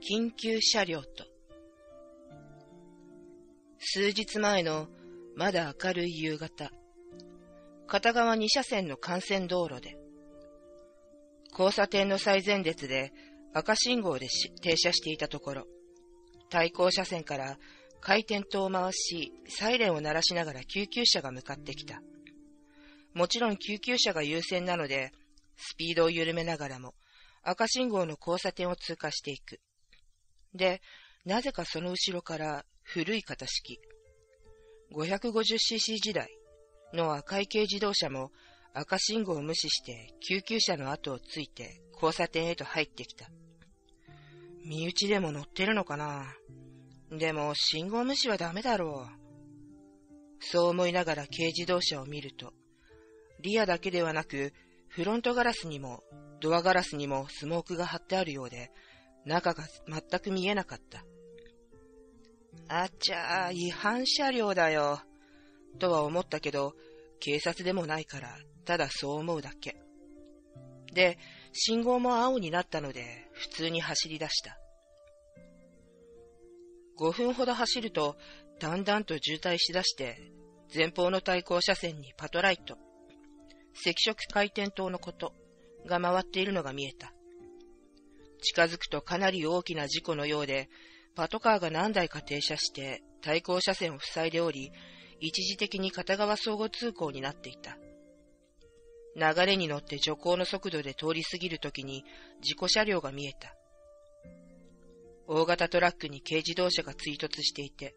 緊急車両と、数日前のまだ明るい夕方、片側2車線の幹線道路で、交差点の最前列で赤信号で停車していたところ、対向車線から回転灯を回し、サイレンを鳴らしながら救急車が向かってきた。もちろん救急車が優先なので、スピードを緩めながらも赤信号の交差点を通過していく。で、なぜかその後ろから古い型式、550cc 時代の赤い軽自動車も赤信号を無視して救急車の後をついて交差点へと入ってきた。身内でも乗ってるのかな。でも信号無視はダメだろう。そう思いながら軽自動車を見ると、リアだけではなくフロントガラスにもドアガラスにもスモークが張ってあるようで、中が全く見えなかった。あちゃー、違反車両だよ、とは思ったけど、警察でもないから、ただそう思うだけ。で、信号も青になったので、普通に走り出した。5分ほど走ると、だんだんと渋滞しだして、前方の対向車線にパトライト、赤色回転灯のことが回っているのが見えた。近づくとかなり大きな事故のようで、パトカーが何台か停車して対向車線を塞いでおり、一時的に片側相互通行になっていた。流れに乗って徐行の速度で通り過ぎるときに事故車両が見えた。大型トラックに軽自動車が追突していて、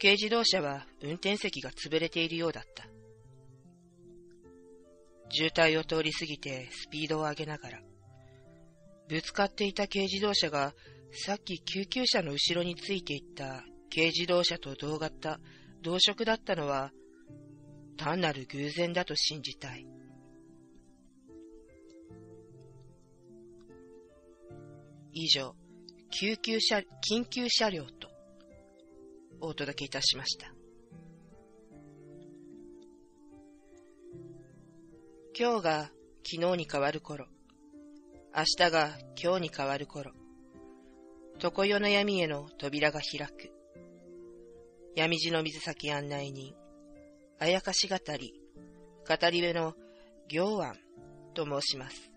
軽自動車は運転席が潰れているようだった。渋滞を通り過ぎてスピードを上げながら、ぶつかっていた軽自動車がさっき救急車の後ろについていった軽自動車と同色だったのは単なる偶然だと信じたい。以上、緊急車両とお届けいたしました。今日が昨日に変わる頃、明日が今日に変わる頃、常世の闇への扉が開く。闇路の水先案内人、あやかし語り、語り部の行庵と申します。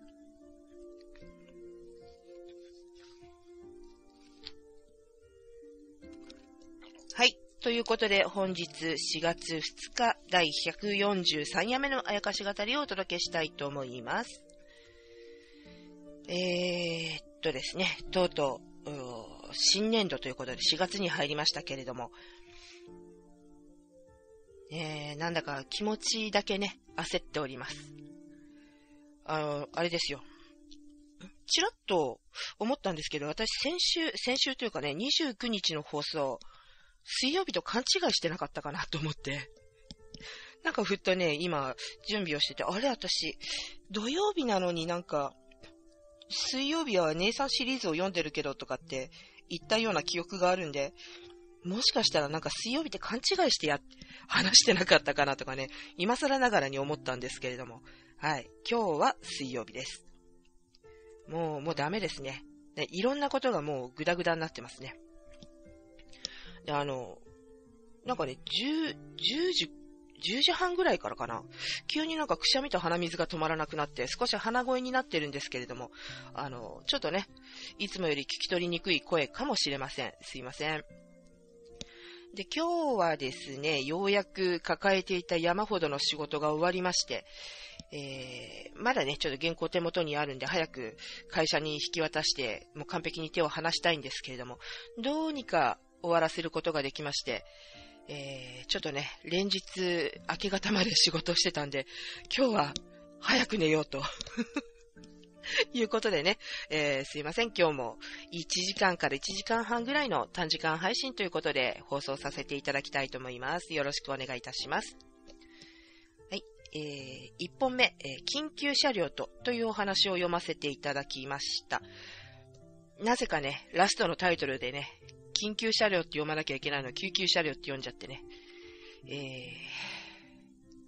はい、ということで本日4月2日第143夜目のあやかし語りをお届けしたいと思います。ですね、とうとう新年度ということで4月に入りましたけれども、なんだか気持ちだけね、焦っております。あれですよ。ちらっと思ったんですけど、私先週というかね、29日の放送、水曜日と勘違いしてなかったかなと思って、なんかふっとね、今、準備をしてて、あれ私、土曜日なのになんか、水曜日は姉さんシリーズを読んでるけどとかって言ったような記憶があるんで、もしかしたらなんか水曜日って勘違いして話してなかったかなとかね、今更ながらに思ったんですけれども、はい、今日は水曜日です。もうダメですね。で、いろんなことがもうグダグダになってますね。で、なんかね、10時半ぐらいからかな、急になんかくしゃみと鼻水が止まらなくなって、少し鼻声になってるんですけれども、ちょっとね、いつもより聞き取りにくい声かもしれません。すいません。で、今日はですね、ようやく抱えていた山ほどの仕事が終わりまして、まだね、ちょっと原稿手元にあるんで、早く会社に引き渡して、もう完璧に手を離したいんですけれども、どうにか終わらせることができまして、ちょっとね、連日明け方まで仕事をしてたんで、今日は早く寝ようと。いうことでね、すいません、今日も1時間から1時間半ぐらいの短時間配信ということで放送させていただきたいと思います。よろしくお願いいたします。はい、1本目、緊急車両というお話を読ませていただきました。なぜかね、ラストのタイトルでね、緊急車両って読まなきゃいけないの、救急車両って読んじゃってね、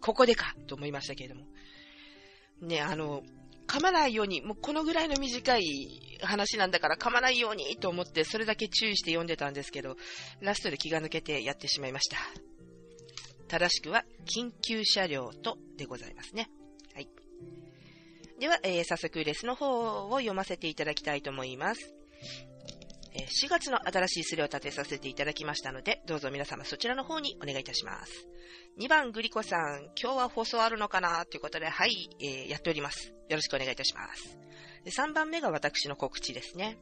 ここでかと思いましたけれども、ね、噛まないように、もうこのぐらいの短い話なんだから噛まないようにと思ってそれだけ注意して読んでたんですけど、ラストで気が抜けてやってしまいました。正しくは緊急車両とでございますね。はい。では、早速レスの方を読ませていただきたいと思います。4月の新しいスレを立てさせていただきましたので、どうぞ皆様そちらの方にお願いいたします。2番グリコさん、今日は放送あるのかなということで、はい、やっております。よろしくお願いいたします。3番目が私の告知ですね。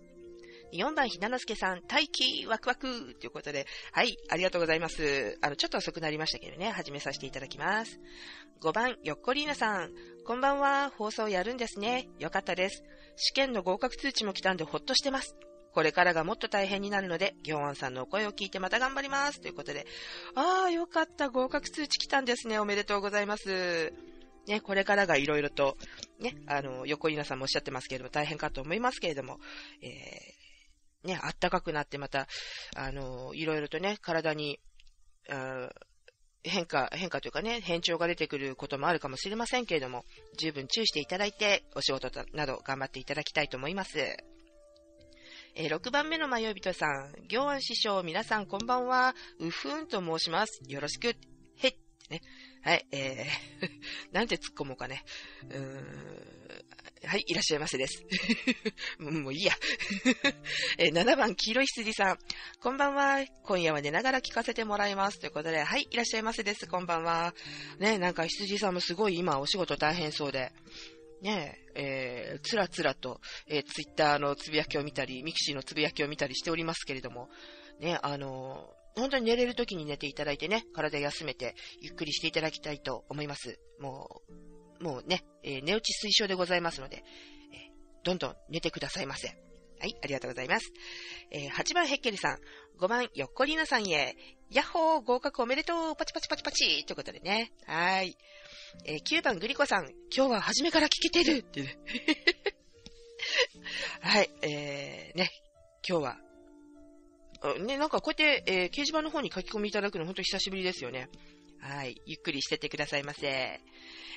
4番ひなのすけさん、待機ワクワクということで、はい、ありがとうございます。ちょっと遅くなりましたけどね、始めさせていただきます。5番よっこりーなさん、こんばんは、放送やるんですね。よかったです。試験の合格通知も来たんでほっとしてます。これからがもっと大変になるので、ギョンアンさんのお声を聞いてまた頑張ります。ということで、ああ、よかった。合格通知来たんですね。おめでとうございます。ね、これからがいろいろと、ね、横井菜さんもおっしゃってますけれども、大変かと思いますけれども、ね、あったかくなってまた、いろいろとね、体に、変化というかね、変調が出てくることもあるかもしれませんけれども、十分注意していただいて、お仕事など頑張っていただきたいと思います。6番目の迷い人さん、行安師匠、皆さんこんばんは、うふーんと申します。よろしく、へっ、ね。はい、なんて突っ込もうかね。はい、いらっしゃいませです。もういいや。7番、黄色い羊さん、こんばんは、今夜は寝ながら聞かせてもらいます。ということで、はい、いらっしゃいませです、こんばんは。ね、なんか羊さんもすごい今お仕事大変そうで。ねえ、つらつらと、ツイッターのつぶやきを見たり、ミキシーのつぶやきを見たりしておりますけれども、ね、本当に寝れる時に寝ていただいてね、体休めて、ゆっくりしていただきたいと思います。もうね、寝落ち推奨でございますので、どんどん寝てくださいませ。はい、ありがとうございます。8番ヘッケルさん、5番よっこりーなさんへ、やっほー、合格おめでとう、パチパチパチパチということでね、はい。9番グリコさん、今日は初めから聞けてるってね。はい、ね、今日は。ね、なんかこうやって、掲示板の方に書き込みいただくの本当に久しぶりですよね。はい、ゆっくりしてってくださいませ。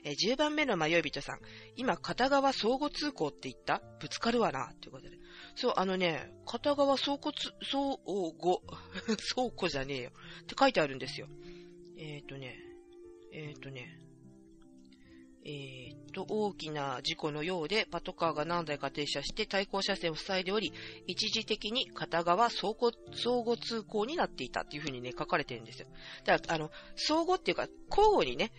10番目の迷い人さん、今片側相互通行って言った？ぶつかるわな、ということで。そう、ね、片側相互じゃねえよ。って書いてあるんですよ。大きな事故のようで、パトカーが何台か停車して対向車線を塞いでおり、一時的に片側相互通行になっていたっていうふうにね、書かれてるんですよ。だから、相互っていうか、交互にね、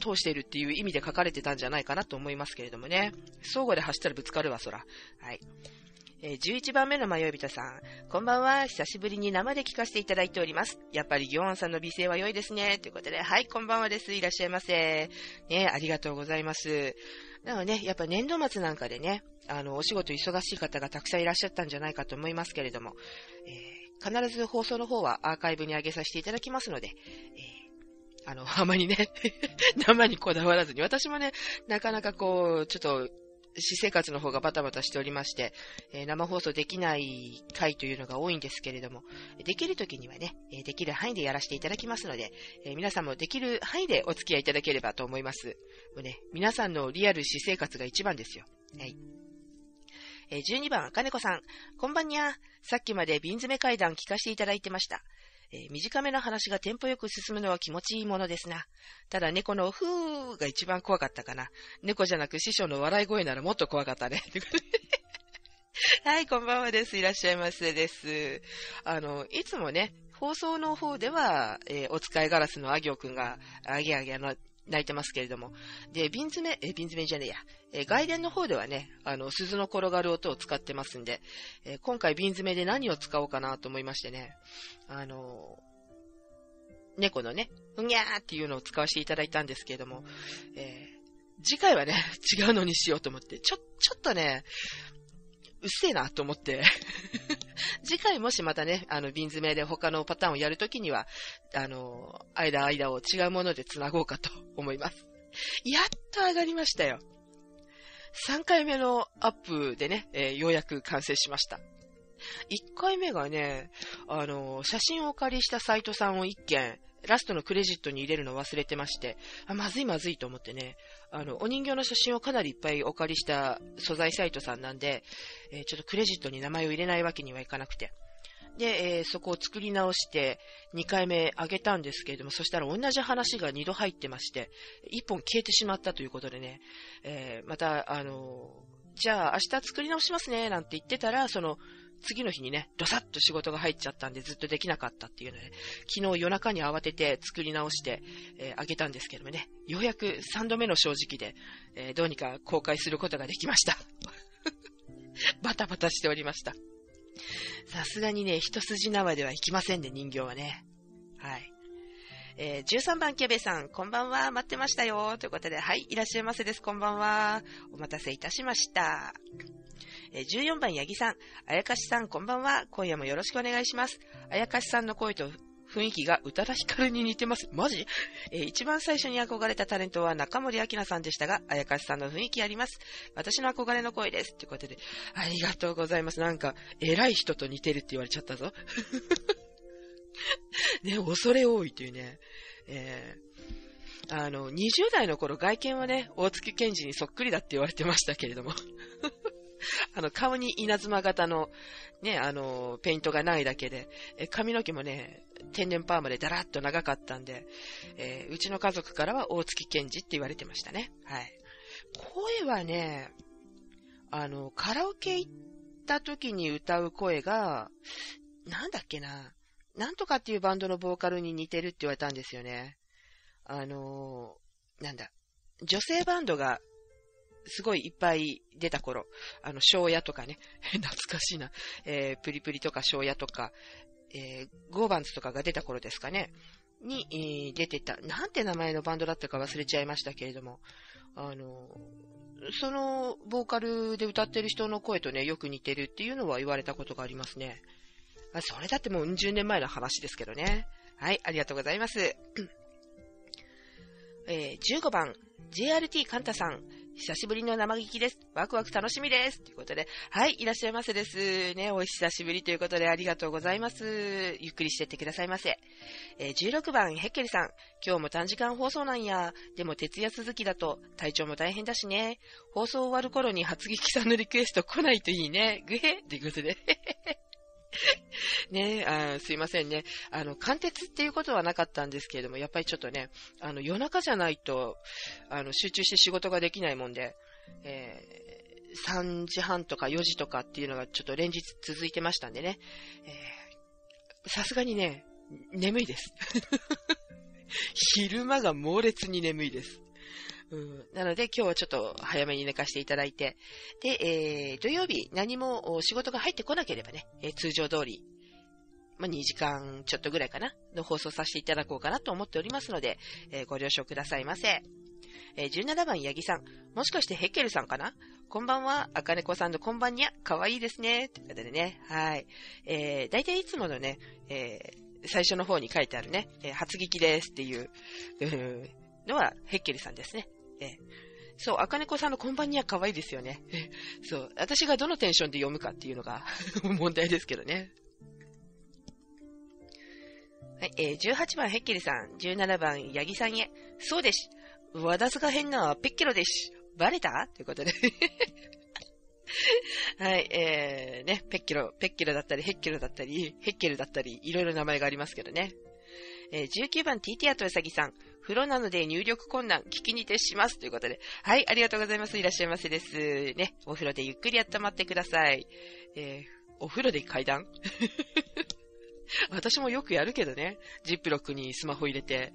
通しているっていう意味で書かれてたんじゃないかなと思いますけれどもね。相互で走ったらぶつかるわ、そら。はい。11番目の迷い人さん、こんばんは、久しぶりに生で聞かせていただいております。やっぱりギョンさんの美声は良いですね。ということで、はい、こんばんはです。いらっしゃいませ。ね、ありがとうございます。なのでね、やっぱ年度末なんかでね、お仕事忙しい方がたくさんいらっしゃったんじゃないかと思いますけれども、必ず放送の方はアーカイブに上げさせていただきますので、あまりね、生にこだわらずに、私もね、なかなかこう、ちょっと、私生活の方がバタバタしておりまして、生放送できない回というのが多いんですけれども、できる時にはね、できる範囲でやらせていただきますので、皆さんもできる範囲でお付き合いいただければと思います。もうね、皆さんのリアル私生活が一番ですよ。はい。12番、あかねこさん。こんばんにゃ。さっきまで瓶詰め会談聞かせていただいてました。短めの話がテンポよく進むのは気持ちいいものですな。ただ猫のふーが一番怖かったかな。猫じゃなく師匠の笑い声ならもっと怖かったね。はい、こんばんはです。いらっしゃいませです。いつもね、放送の方では、お使いガラスのあぎょうくんが、あげあげ泣いてますけれども。で、瓶詰めじゃねえや。外伝の方ではね、鈴の転がる音を使ってますんで、今回瓶詰めで何を使おうかなと思いましてね、猫のね、うにゃーっていうのを使わせていただいたんですけれども、次回はね、違うのにしようと思って、ちょっとね、うっせえなと思って、次回もしまたね、瓶詰めで他のパターンをやるときには、間を違うもので繋ごうかと思います。やっと上がりましたよ。3回目のアップでね、ようやく完成しました。1回目がね、写真をお借りしたサイトさんを1件、ラストのクレジットに入れるのを忘れてまして、まずいと思ってね、お人形の写真をかなりいっぱいお借りした素材サイトさんなんで、ちょっとクレジットに名前を入れないわけにはいかなくて、で、そこを作り直して2回目上げたんですけれども、そしたら同じ話が2度入ってまして、1本消えてしまったということでね、またじゃあ明日作り直しますねなんて言ってたら、その次の日にね、ドサッと仕事が入っちゃったんでずっとできなかったっていうので、ね、昨日夜中に慌てて作り直して、あげたんですけどもね、ようやく3度目の正直で、どうにか公開することができました。バタバタしておりました。さすがにね、一筋縄ではいきませんね、人形はね。はい。13番キャベさん、こんばんは、待ってましたよということで、はい、いらっしゃいませです。こんばんは、お待たせいたしました。14番ヤギさん、あやかしさん、こんばんは、今夜もよろしくお願いします。あやかしさんの声と雰囲気が宇多田ヒカルに似てます。マジ？一番最初に憧れたタレントは中森明菜さんでしたが、あやかしさんの雰囲気あります。私の憧れの声ですということで、ありがとうございます。なんか偉い人と似てるって言われちゃったぞ。ね、恐れ多いというね、20代の頃、外見はね、大月健二にそっくりだって言われてましたけれども、顔に稲妻型の、ね、ペイントがないだけで、髪の毛もね、天然パーマでだらっと長かったんで、うちの家族からは大月健二って言われてましたね。はい。声はね、カラオケ行った時に歌う声が、なんだっけな、なんとかっていうバンドのボーカルに似てるって言われたんですよね。女性バンドがすごいいっぱい出た頃、庄屋とかね、懐かしいな、プリプリとか庄屋とか、ゴーバンズとかが出た頃ですかね、に、出てた、なんて名前のバンドだったか忘れちゃいましたけれども、そのボーカルで歌ってる人の声とね、よく似てるっていうのは言われたことがありますね。それだってもう10年前の話ですけどね。はい、ありがとうございます。15番、JRT カンタさん、久しぶりの生聞きです。ワクワク楽しみです。ということで、はい、いらっしゃいませです。ね、お久しぶりということでありがとうございます。ゆっくりしてってくださいませ。16番、ヘッケルさん、今日も短時間放送なんや。でも徹夜続きだと体調も大変だしね。放送終わる頃に初劇さんのリクエスト来ないといいね。グヘっていうことで。ねえ、すいませんね。貫徹っていうことはなかったんですけれども、やっぱりちょっとね、夜中じゃないと、集中して仕事ができないもんで、3時半とか4時とかっていうのがちょっと連日続いてましたんでね、さすがにね、眠いです。昼間が猛烈に眠いです。なので今日はちょっと早めに寝かしていただいて、で、土曜日何も仕事が入ってこなければね、通常通り、2時間ちょっとぐらいかなの放送させていただこうかなと思っておりますので、ご了承くださいませ。17番ヤギさん、もしかしてヘッケルさんかな？こんばんは、赤猫さんのこんばんにゃ、かわいいですねということでね、はい、だいたいいつものね、最初の方に書いてあるね、初聞きですっていう、のはヘッケルさんですね。そう、赤猫さんのこんばんには可愛いですよね。そう、私がどのテンションで読むかっていうのが問題ですけどね。はい、18番ヘッケルさん、17番ヤギさんへ、そうです。わだすが変なペッケロです。バレた？ということで。はい、ね、ペッケロだったり、ヘッケロだったり、ヘッケルだったり、いろいろ名前がありますけどね。19番 TT アトウサギさん、風呂なので入力困難、聞きに徹しますということで、はい、ありがとうございます。いらっしゃいませですね。お風呂でゆっくり温まってください。お風呂で階段私もよくやるけどね、ジップロックにスマホ入れて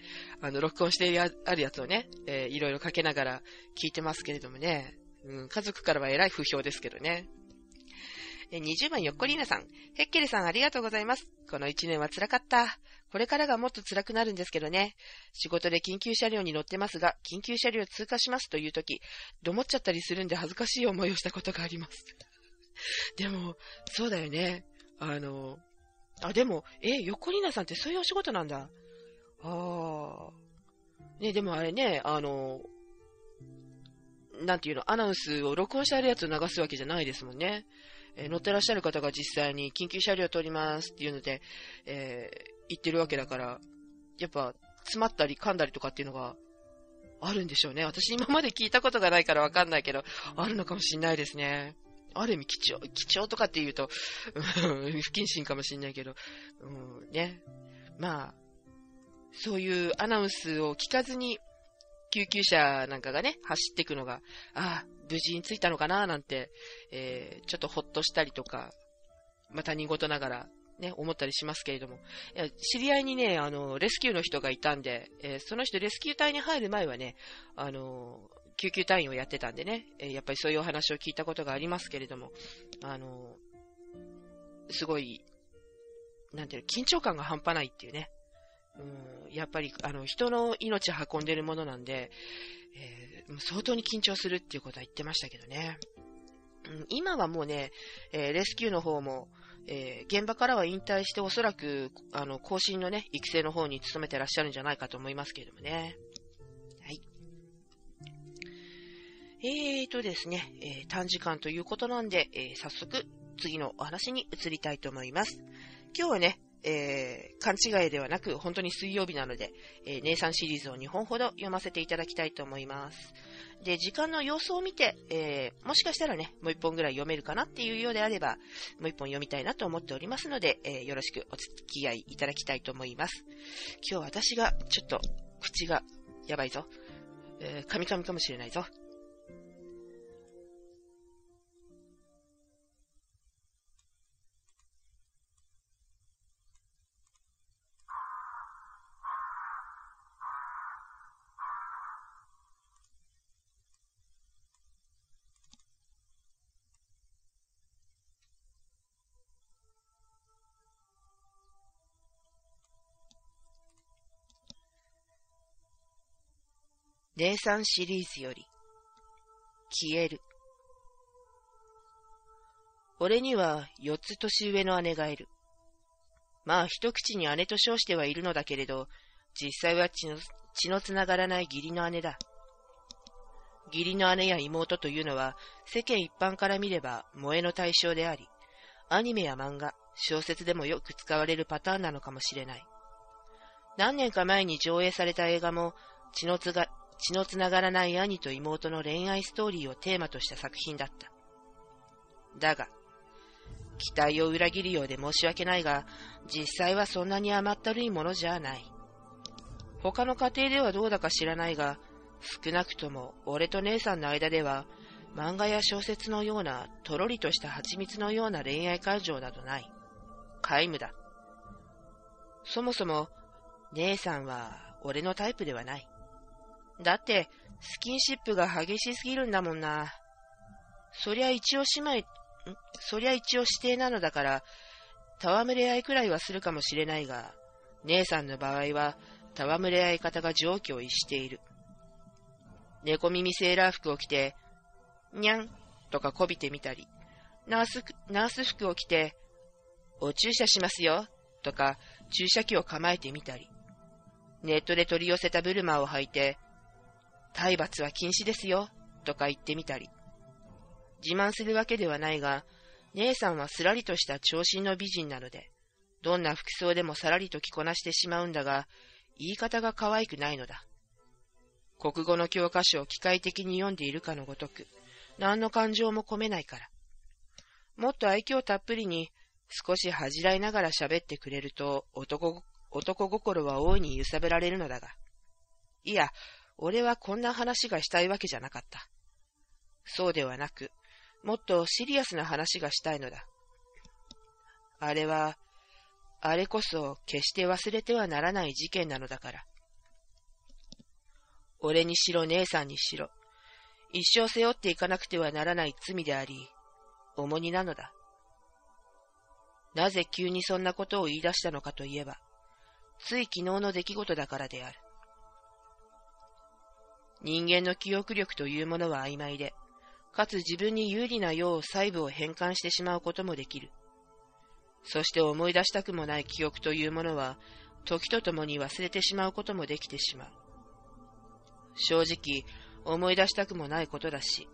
録音してあるやつをね、いろいろかけながら聞いてますけれどもね、家族からはえらい不評ですけどね。20番よっこりーなさん、ヘッケルさん、ありがとうございます。この1年は辛かった。これからがもっと辛くなるんですけどね。仕事で緊急車両に乗ってますが、緊急車両通過しますというとき、どもっちゃったりするんで恥ずかしい思いをしたことがあります。でも、そうだよね。でも、よっこりーなさんってそういうお仕事なんだ。ね、でもあれね、なんていうの、アナウンスを録音してあるやつを流すわけじゃないですもんね。乗ってらっしゃる方が実際に緊急車両を通りますっていうので、言ってるわけだから、やっぱ詰まったり噛んだりとかっていうのがあるんでしょうね。私今まで聞いたことがないからわかんないけど、あるのかもしれないですね。ある意味貴重とかっていうと、不謹慎かもしれないけど、ね。まあ、そういうアナウンスを聞かずに、救急車なんかがね、走っていくのが、ああ、無事に着いたのかななんて、ちょっとほっとしたりとか、まあ、他人事ながら、ね、思ったりしますけれども。いや、知り合いにね、レスキューの人がいたんで、その人レスキュー隊に入る前はね、救急隊員をやってたんでね、やっぱりそういうお話を聞いたことがありますけれども、すごい、なんていうの、緊張感が半端ないっていうね。やっぱり、人の命運んでるものなんで、相当に緊張するっていうことは言ってましたけどね。今はもうね、レスキューの方も、現場からは引退しておそらく、後進のね、育成の方に努めてらっしゃるんじゃないかと思いますけれどもね。はい。ですね、短時間ということなんで、早速、次のお話に移りたいと思います。今日はね、勘違いではなく、本当に水曜日なので、姉さんシリーズを2本ほど読ませていただきたいと思います。で、時間の様子を見て、もしかしたらね、もう1本ぐらい読めるかなっていうようであれば、もう1本読みたいなと思っておりますので、よろしくお付き合いいただきたいと思います。今日私が、ちょっと、口が、やばいぞ。噛み噛みかもしれないぞ。姉さんシリーズより、消える。俺には4つ年上の姉がいる。まあ一口に姉と称してはいるのだけれど、実際は血のつながらない義理の姉だ。義理の姉や妹というのは、世間一般から見れば萌えの対象であり、アニメや漫画、小説でもよく使われるパターンなのかもしれない。何年か前に上映された映画も、血のつながらない兄と妹の恋愛ストーリーをテーマとした作品だった。だが、期待を裏切るようで申し訳ないが、実際はそんなに甘ったるいものじゃない。他の家庭ではどうだか知らないが、少なくとも俺と姉さんの間では、漫画や小説のようなとろりとした蜂蜜のような恋愛感情などない。皆無だ。そもそも、姉さんは俺のタイプではない。だって、スキンシップが激しすぎるんだもんな。そりゃ一応指定なのだから、戯れ合いくらいはするかもしれないが、姉さんの場合は、戯れ合い方が常軌を逸している。猫耳セーラー服を着て、にゃんとかこびてみたり、ナース服を着て、お注射しますよとか、注射器を構えてみたり、ネットで取り寄せたブルマを履いて、体罰は禁止ですよ、とか言ってみたり。自慢するわけではないが、姉さんはすらりとした長身の美人なので、どんな服装でもさらりと着こなしてしまうんだが、言い方が可愛くないのだ。国語の教科書を機械的に読んでいるかのごとく、何の感情も込めないから。もっと愛嬌たっぷりに、少し恥じらいながら喋ってくれると、男心は大いに揺さぶられるのだが。いや、俺はこんな話がしたいわけじゃなかった。そうではなく、もっとシリアスな話がしたいのだ。あれこそ決して忘れてはならない事件なのだから。俺にしろ姉さんにしろ、一生背負っていかなくてはならない罪であり、重荷なのだ。なぜ急にそんなことを言い出したのかといえば、つい昨日の出来事だからである。人間の記憶力というものは曖昧で、かつ自分に有利なよう細部を変換してしまうこともできる。そして思い出したくもない記憶というものは、時とともに忘れてしまうこともできてしまう。正直、思い出したくもないことだし、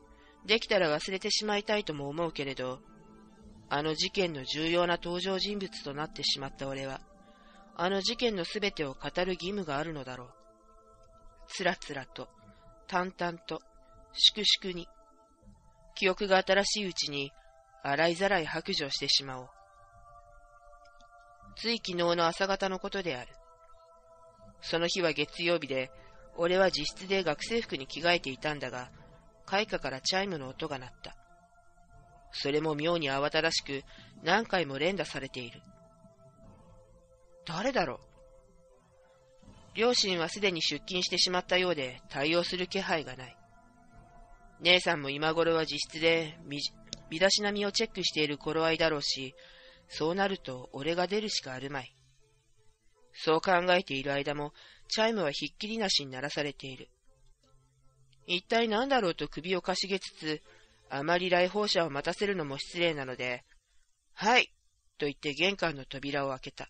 できたら忘れてしまいたいとも思うけれど、あの事件の重要な登場人物となってしまった俺は、あの事件のすべてを語る義務があるのだろう。つらつらと、淡々と、粛々に、記憶が新しいうちに、洗いざらい白状してしまおう。つい昨日の朝方のことである。その日は月曜日で、俺は自室で学生服に着替えていたんだが、開花からチャイムの音が鳴った。それも妙に慌ただしく、何回も連打されている。誰だろう。両親はすでに出勤してしまったようで、対応する気配がない。姉さんも今頃は自室で、身だしなみをチェックしている頃合いだろうし、そうなると俺が出るしかあるまい。そう考えている間も、チャイムはひっきりなしに鳴らされている。一体何だろうと首をかしげつつ、あまり来訪者を待たせるのも失礼なので、はい、と言って玄関の扉を開けた。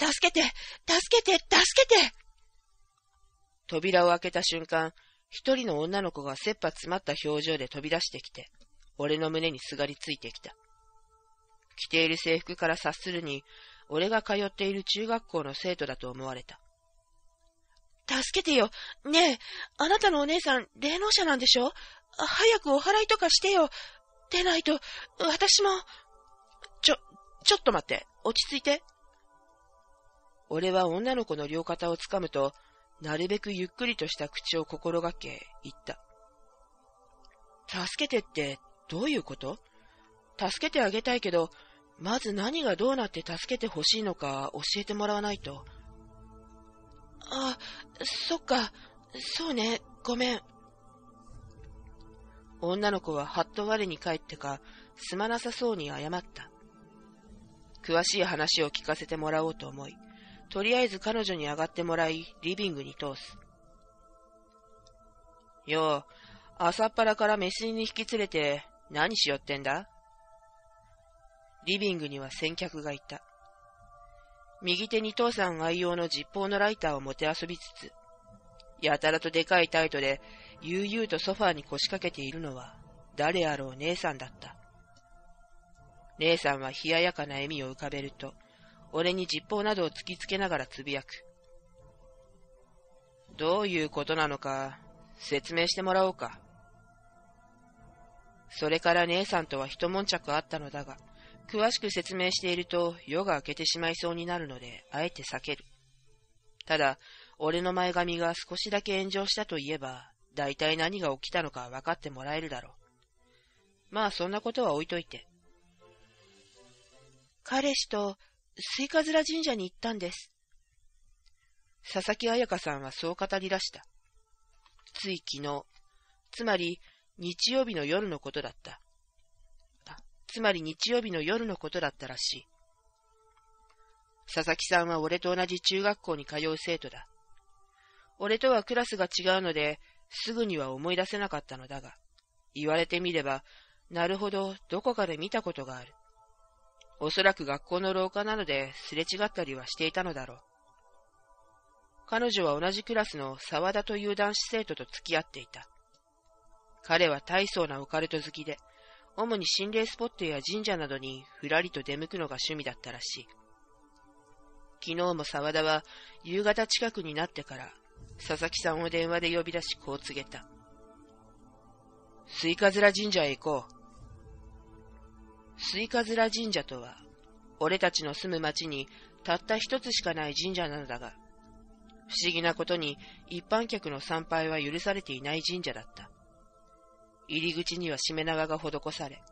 助けて、助けて、助けて。扉を開けた瞬間、一人の女の子が切羽詰まった表情で飛び出してきて、俺の胸にすがりついてきた。着ている制服から察するに、俺が通っている中学校の生徒だと思われた。助けてよ。ねえ、あなたのお姉さん、霊能者なんでしょ？早くお祓いとかしてよ。でないと、私も。ちょっと待って。落ち着いて。俺は女の子の両肩をつかむと、なるべくゆっくりとした口を心がけ、言った。助けてって、どういうこと？助けてあげたいけど、まず何がどうなって助けてほしいのか教えてもらわないと。あ、そっか、そうね、ごめん。女の子ははっと我に返ってか、すまなさそうに謝った。詳しい話を聞かせてもらおうと思い、とりあえず彼女に上がってもらい、リビングに通す。よう、朝っぱらから飯に引き連れて、何しよってんだ？リビングには先客がいた。右手に父さん愛用の実包のライターをもてあそびつつ、やたらとでかいタイトで、悠々とソファーに腰掛けているのは、誰あろう姉さんだった。姉さんは冷ややかな笑みを浮かべると、俺に実包などを突きつけながらつぶやく。どういうことなのか、説明してもらおうか。それから姉さんとは一悶着あったのだが、詳しく説明していると夜が明けてしまいそうになるので、あえて避ける。ただ、俺の前髪が少しだけ炎上したといえば、大体何が起きたのか分かってもらえるだろう。まあ、そんなことは置いといて。彼氏と、スイカズラ神社に行ったんです。佐々木彩香さんはそう語り出した。つい昨日、つまり日曜日の夜のことだった。らしい。佐々木さんは俺と同じ中学校に通う生徒だ。俺とはクラスが違うので、すぐには思い出せなかったのだが、言われてみれば、なるほど、どこかで見たことがある。おそらく学校の廊下なので、すれ違ったりはしていたのだろう。彼女は同じクラスの沢田という男子生徒と付き合っていた。彼は大層なオカルト好きで、主に心霊スポットや神社などにふらりと出向くのが趣味だったらしい。昨日も沢田は夕方近くになってから佐々木さんを電話で呼び出しこう告げた。スイカズラ神社へ行こう。スイカズラ神社とは、俺たちの住む町にたった一つしかない神社なのだが、不思議なことに一般客の参拝は許されていない神社だった。入り口にはしめ縄が施され、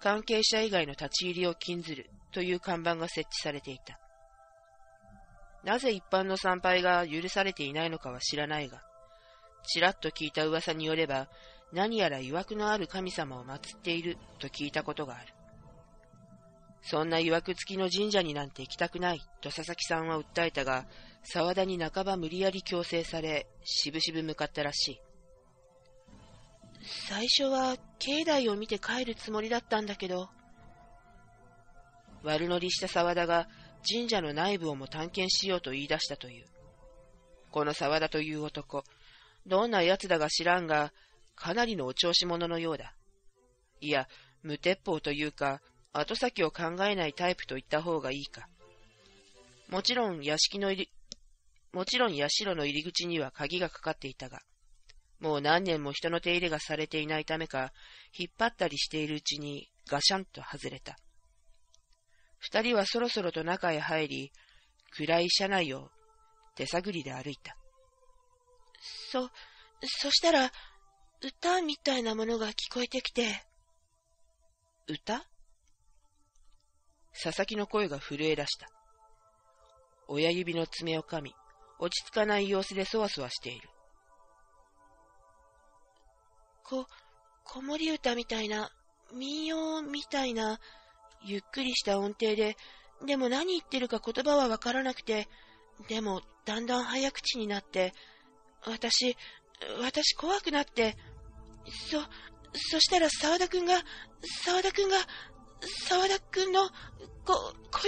関係者以外の立ち入りを禁ずるという看板が設置されていた。なぜ一般の参拝が許されていないのかは知らないが、ちらっと聞いた噂によれば、何やらいわくのある神様を祀っていると聞いたことがある。そんないわくつきの神社になんて行きたくないと佐々木さんは訴えたが、沢田に半ば無理やり強制され、しぶしぶ向かったらしい。最初は境内を見て帰るつもりだったんだけど。悪乗りした沢田が神社の内部をも探検しようと言い出したという。この沢田という男、どんな奴だか知らんが、かなりのお調子者のようだ。いや、無鉄砲というか、後先を考えないタイプと言った方がいいか。もちろん社の入り口には鍵がかかっていたが、もう何年も人の手入れがされていないためか、引っ張ったりしているうちにガシャンと外れた。二人はそろそろと中へ入り、暗い車内を手探りで歩いた。そしたら、歌みたいなものが聞こえてきて。歌？佐々木の声が震え出した。親指の爪を噛み、落ち着かない様子でそわそわしている。子守歌みたいな、民謡みたいな、ゆっくりした音程で、でも何言ってるか言葉はわからなくて、でもだんだん早口になって、私怖くなって、そしたら沢田くんが、沢田くんの、小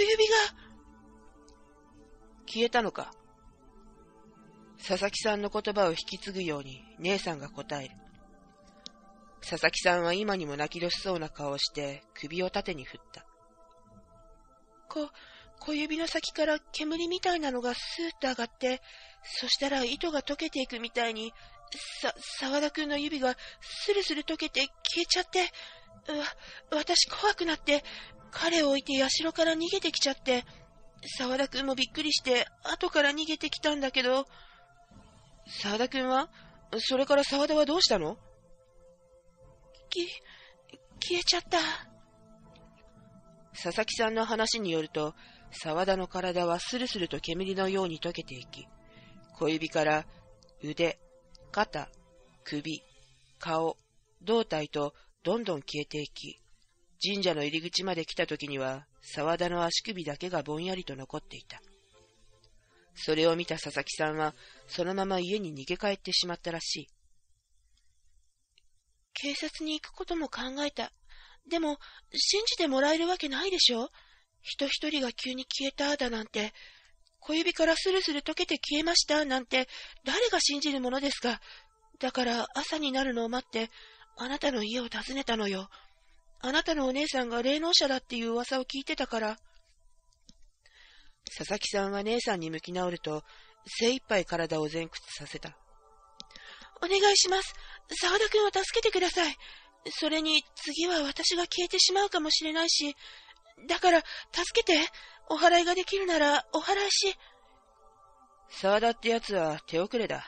指が、消えたのか。佐々木さんの言葉を引き継ぐように姉さんが答える。佐々木さんは今にも泣き出しそうな顔をして首を縦に振った。小指の先から煙みたいなのがスーッと上がって、そしたら糸が溶けていくみたいに、沢田くんの指がスルスル溶けて消えちゃって、私怖くなって、彼を置いて社から逃げてきちゃって、沢田くんもびっくりして後から逃げてきたんだけど、沢田くんは？それから沢田はどうしたの？消えちゃった。佐々木さんの話によると、沢田の体はスルスルと煙のように溶けていき、小指から腕、肩、首、顔、胴体とどんどん消えていき、神社の入り口まで来た時には沢田の足首だけがぼんやりと残っていた。それを見た佐々木さんはそのまま家に逃げ帰ってしまったらしい。警察に行くことも考えた。でも、信じてもらえるわけないでしょ？人一人が急に消えただなんて、小指からスルスル溶けて消えましたなんて、誰が信じるものですか？だから朝になるのを待って、あなたの家を訪ねたのよ。あなたのお姉さんが霊能者だっていう噂を聞いてたから。佐々木さんは姉さんに向き直ると、精一杯体を前屈させた。お願いします。沢田くんを助けてください。それに、次は私が消えてしまうかもしれないし、だから、助けて。お祓いができるなら、お祓いし。沢田ってやつは手遅れだ。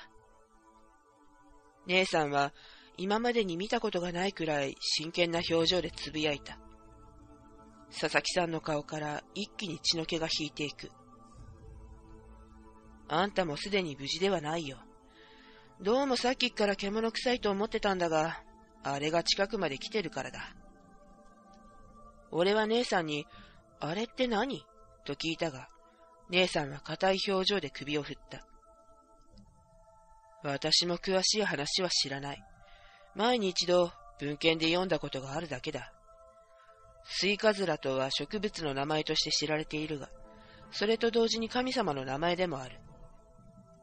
姉さんは、今までに見たことがないくらい真剣な表情でつぶやいた。佐々木さんの顔から一気に血の気が引いていく。あんたもすでに無事ではないよ。どうもさっきから獣臭いと思ってたんだが、あれが近くまで来てるからだ。俺は姉さんに、あれって何？と聞いたが、姉さんは硬い表情で首を振った。私も詳しい話は知らない。前に一度文献で読んだことがあるだけだ。スイカズラとは植物の名前として知られているが、それと同時に神様の名前でもある。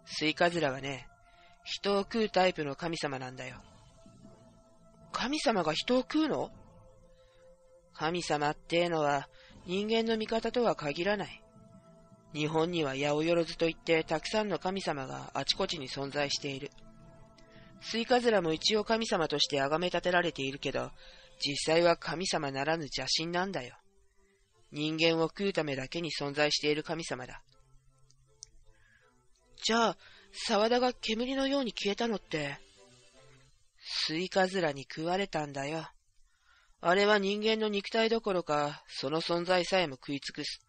スイカズラはね、人を食うタイプの神様なんだよ。神様が人を食うの？神様ってのは人間の味方とは限らない。日本には八百万といってたくさんの神様があちこちに存在している。スイカズラも一応神様として崇め立てられているけど、実際は神様ならぬ邪神なんだよ。人間を食うためだけに存在している神様だ。じゃあ、沢田が煙のように消えたのって、スイカズラに食われたんだよ。あれは人間の肉体どころか、その存在さえも食い尽くす。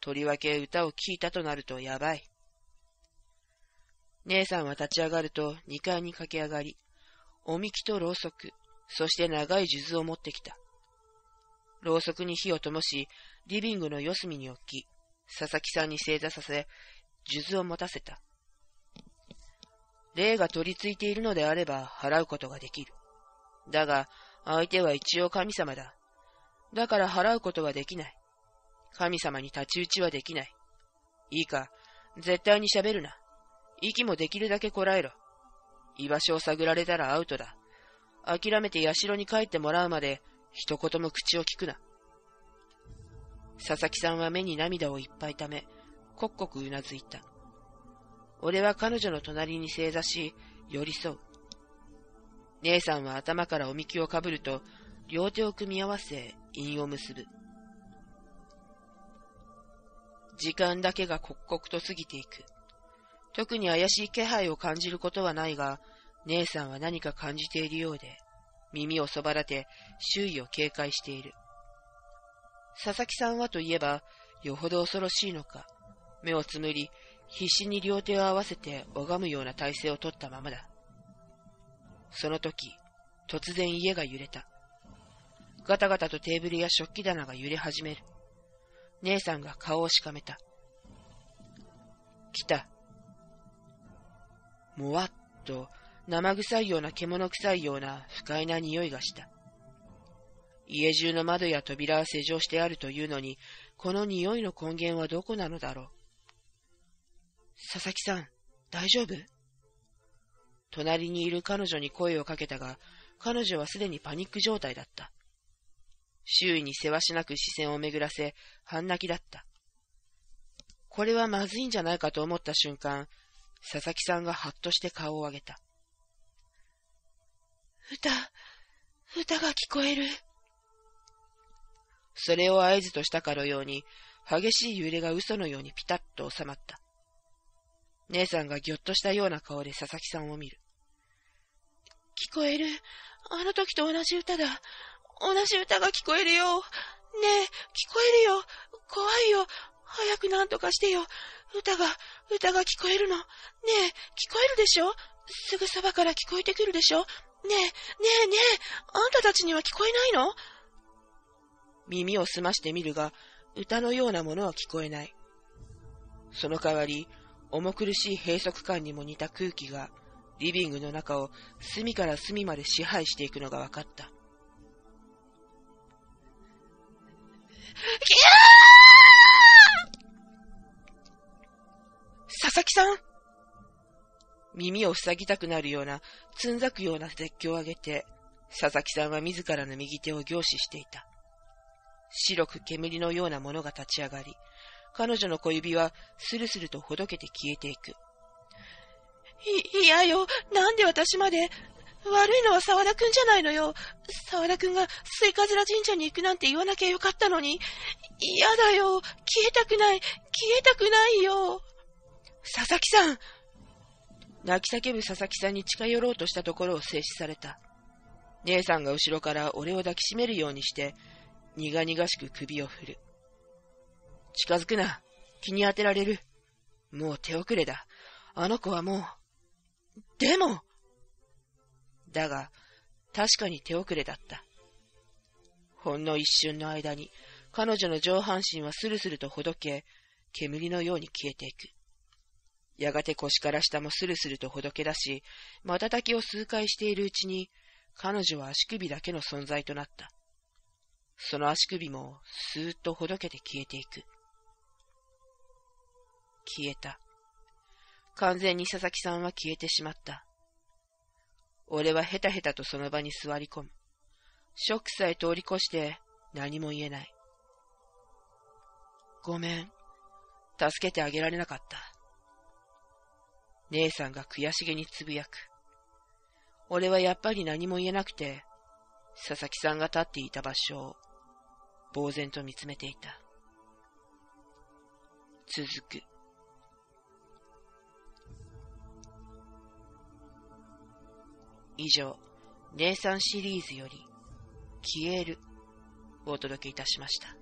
とりわけ歌を聴いたとなるとやばい。姉さんは立ち上がると2階に駆け上がり、おみきとろうそく、そして長い数珠を持ってきた。ろうそくに火を灯し、リビングの四隅に置き、佐々木さんに正座させ、数珠を持たせた。霊が取り付いているのであれば払うことができる。だが、相手は一応神様だ。だから払うことはできない。神様に太刀打ちはできない。いいか、絶対に喋るな。息もできるだけこらえろ。居場所を探られたらアウトだ。諦めて社に帰ってもらうまで、一言も口を聞くな。佐々木さんは目に涙をいっぱいため、こっこくうなずいた。俺は彼女の隣に正座し、寄り添う。姉さんは頭からおみきをかぶると、両手を組み合わせ、韻を結ぶ。時間だけが刻々と過ぎていく。特に怪しい気配を感じることはないが、姉さんは何か感じているようで、耳をそばだて、周囲を警戒している。佐々木さんはといえば、よほど恐ろしいのか、目をつむり、必死に両手を合わせて拝むような体勢をとったままだ。その時、突然家が揺れた。ガタガタとテーブルや食器棚が揺れ始める。姉さんが顔をしかめた。来た。もわっと、生臭いような獣臭いような不快な匂いがした。家中の窓や扉は施錠してあるというのに、この匂いの根源はどこなのだろう。佐々木さん、大丈夫？隣にいる彼女に声をかけたが、彼女はすでにパニック状態だった。周囲にせわしなく視線を巡らせ、半泣きだった。これはまずいんじゃないかと思った瞬間、佐々木さんがハッとして顔を上げた。歌が聞こえる。それを合図としたかのように、激しい揺れが嘘のようにピタッと収まった。姉さんがぎょっとしたような顔で佐々木さんを見る。聞こえる。あの時と同じ歌だ。同じ歌が聞こえるよ。ねえ、聞こえるよ。怖いよ。早くなんとかしてよ。歌が聞こえるの。ねえ、聞こえるでしょ？すぐそばから聞こえてくるでしょ？ねえ、ねえ、ねえ、あんたたちには聞こえないの？耳を澄ましてみるが、歌のようなものは聞こえない。その代わり、重苦しい閉塞感にも似た空気が、リビングの中を隅から隅まで支配していくのが分かった。キャー！佐々木さん！耳を塞ぎたくなるような、つんざくような絶叫を上げて、佐々木さんは自らの右手を凝視していた。白く煙のようなものが立ち上がり、彼女の小指はスルスルとほどけて消えていく。いやよ、なんで私まで。悪いのは沢田くんじゃないのよ。沢田くんがスイカズラ神社に行くなんて言わなきゃよかったのに。嫌だよ、消えたくないよ。佐々木さん。泣き叫ぶ佐々木さんに近寄ろうとしたところを制止された。姉さんが後ろから俺を抱きしめるようにして、苦々しく首を振る。近づくな。気に当てられる。もう手遅れだ。あの子はもう。でも！だが、確かに手遅れだった。ほんの一瞬の間に、彼女の上半身はスルスルとほどけ、煙のように消えていく。やがて腰から下もスルスルとほどけ出し、瞬きを数回しているうちに、彼女は足首だけの存在となった。その足首もスーッとほどけて消えていく。消えた。完全に佐々木さんは消えてしまった。俺はヘタヘタとその場に座り込む。ショックさえ通り越して何も言えない。ごめん。助けてあげられなかった。姉さんが悔しげにつぶやく。俺はやっぱり何も言えなくて、佐々木さんが立っていた場所を、呆然と見つめていた。続く。以上、姉さんシリーズより、消える、をお届けいたしました。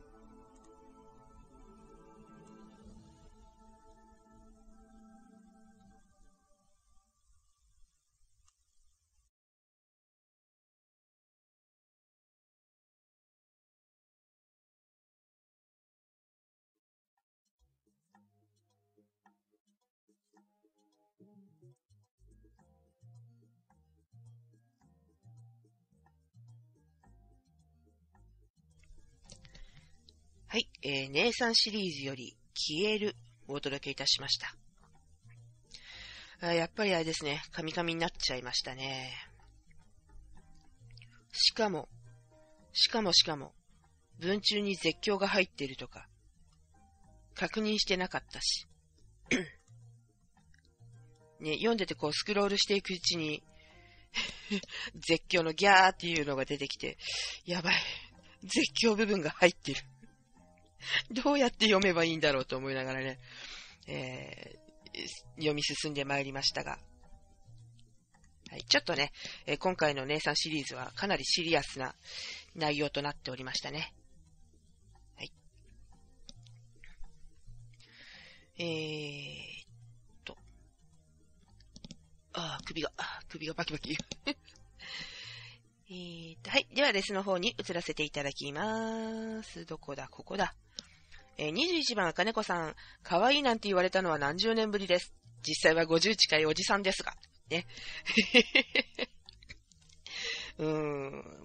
はい、姉さんシリーズより消えるをお届けいたしました。やっぱりあれですね、カミカミになっちゃいましたね。しかも、文中に絶叫が入っているとか、確認してなかったしね、読んでてこうスクロールしていくうちに絶叫のギャーっていうのが出てきて、やばい、絶叫部分が入ってるどうやって読めばいいんだろうと思いながらね、読み進んでまいりましたが、はい、ちょっとね、今回の姉さんシリーズはかなりシリアスな内容となっておりましたね。はい。首がバキバキはい。では、レスの方に移らせていただきます。どこだ、ここだ。21番、赤猫さん。可愛いなんて言われたのは何十年ぶりです。実際は50近いおじさんですが。ね。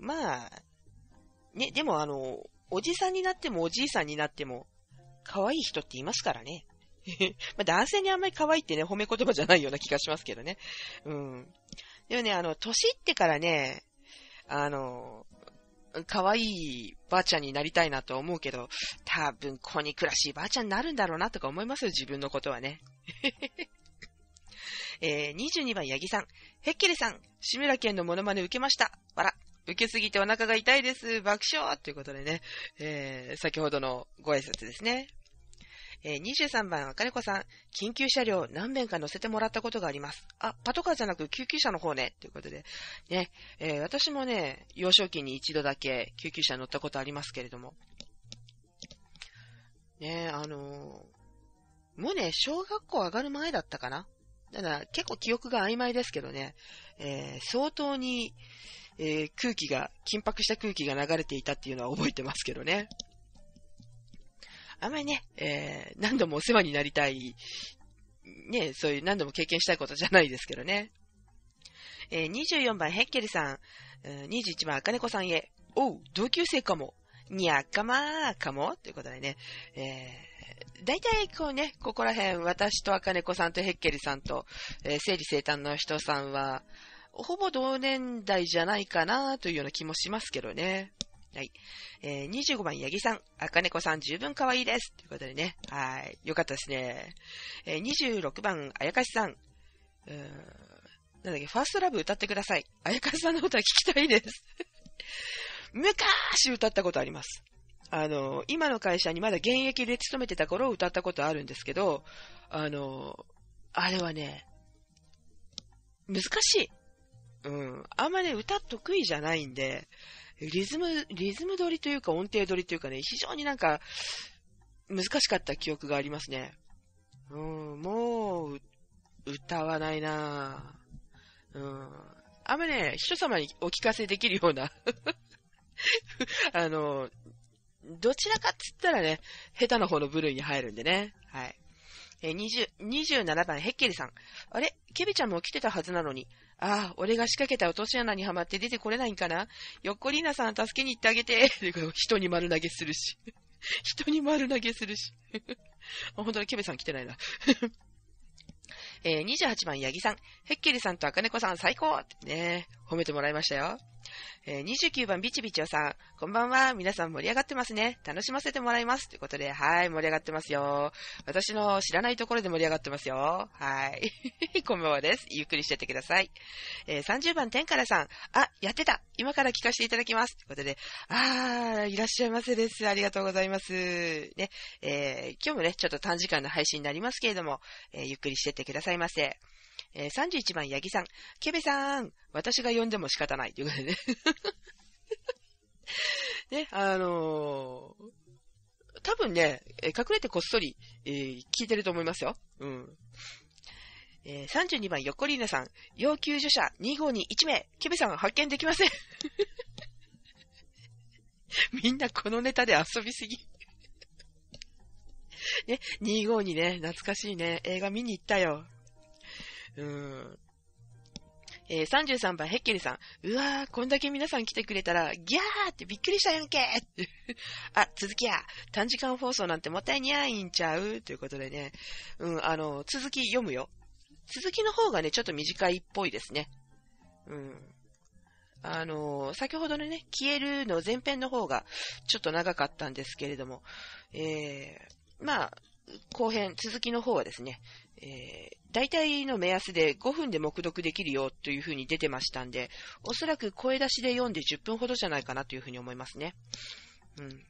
まあ、ね、でもおじさんになってもおじいさんになっても、可愛い人っていますからね。まあ男性にあんまり可愛いってね、褒め言葉じゃないような気がしますけどね。でもね、年いってからね、可愛いばあちゃんになりたいなと思うけど、多分子に暮らしいばあちゃんになるんだろうなとか思いますよ、自分のことはね。22番、ヤギさん。ヘッケルさん、志村けんのモノマネ受けました。笑。受けすぎてお腹が痛いです。爆笑ということでね、先ほどのご挨拶ですね。23番、あかねこさん。緊急車両何遍か乗せてもらったことがあります。あ、パトカーじゃなく救急車の方ね。ということで。ね、私もね、幼少期に一度だけ救急車乗ったことありますけれども。ね、もうね、小学校上がる前だったかな。ただ結構記憶が曖昧ですけどね、相当に、緊迫した空気が流れていたっていうのは覚えてますけどね。あんまりね、何度もお世話になりたい、ね、そういう何度も経験したいことじゃないですけどね。24番ヘッケルさん、21番赤猫さんへ、おう、同級生かも、にゃっかまーかも、ということでね、大体こうね、ここら辺、私と赤猫さんとヘッケルさんと、整理整頓の人さんは、ほぼ同年代じゃないかなというような気もしますけどね。はい。25番、ヤギさん、赤猫さん、十分可愛いです。ということでね。はい。よかったですね。26番、あやかしさん。なんだっけ、ファーストラブ歌ってください。あやかしさんのことは聞きたいです。昔歌ったことあります。今の会社にまだ現役で勤めてた頃歌ったことあるんですけど、あれはね、難しい。あんまね、歌得意じゃないんで、リズム取りというか音程取りというかね、非常になんか、難しかった記憶がありますね。もう、歌わないなぁ。あんまね、人様にお聞かせできるような、どちらかっつったらね、下手な方の部類に入るんでね。はい。27番、ヘッケルさん。あれケビちゃんも来てたはずなのに。ああ、俺が仕掛けた落とし穴にはまって出てこれないんかな。よっこりーなさん助けに行ってあげて。人に丸投げするし。人に丸投げするし。本当にケビさん来てないな。28番、ヤギさん。ヘッケルさんとアカネコさん最高ってね、褒めてもらいましたよ。29番、ビチビチオさん。こんばんは。皆さん盛り上がってますね。楽しませてもらいます。ということで、はい、盛り上がってますよ。私の知らないところで盛り上がってますよ。はい。こんばんはです。ゆっくりしてってください。30番、天からさん。あ、やってた。今から聞かせていただきます。ということで、いらっしゃいませです。ありがとうございます。ね、今日もね、ちょっと短時間の配信になりますけれども、ゆっくりしてってくださいませ。31番、ヤギさん。ケベさん。私が呼んでも仕方ない。ということでね。ね、多分ね、隠れてこっそり、聞いてると思いますよ。32番、ヨコリーナさん。要救助者2521名。ケベさんは発見できません。みんなこのネタで遊びすぎ。ね、252ね、懐かしいね。映画見に行ったよ。33番、ヘッケルさん。うわぁ、こんだけ皆さん来てくれたら、ギャーってびっくりしたやんけあ、続きや。短時間放送なんてもったいにゃいんちゃうということでね。続き読むよ。続きの方がね、ちょっと短いっぽいですね。先ほどのね、消えるの前編の方が、ちょっと長かったんですけれども。まあ、後編、続きの方はですね、大体の目安で5分で目読できるよというふうに出てましたんで、おそらく声出しで読んで10分ほどじゃないかなというふうに思いますね。うん。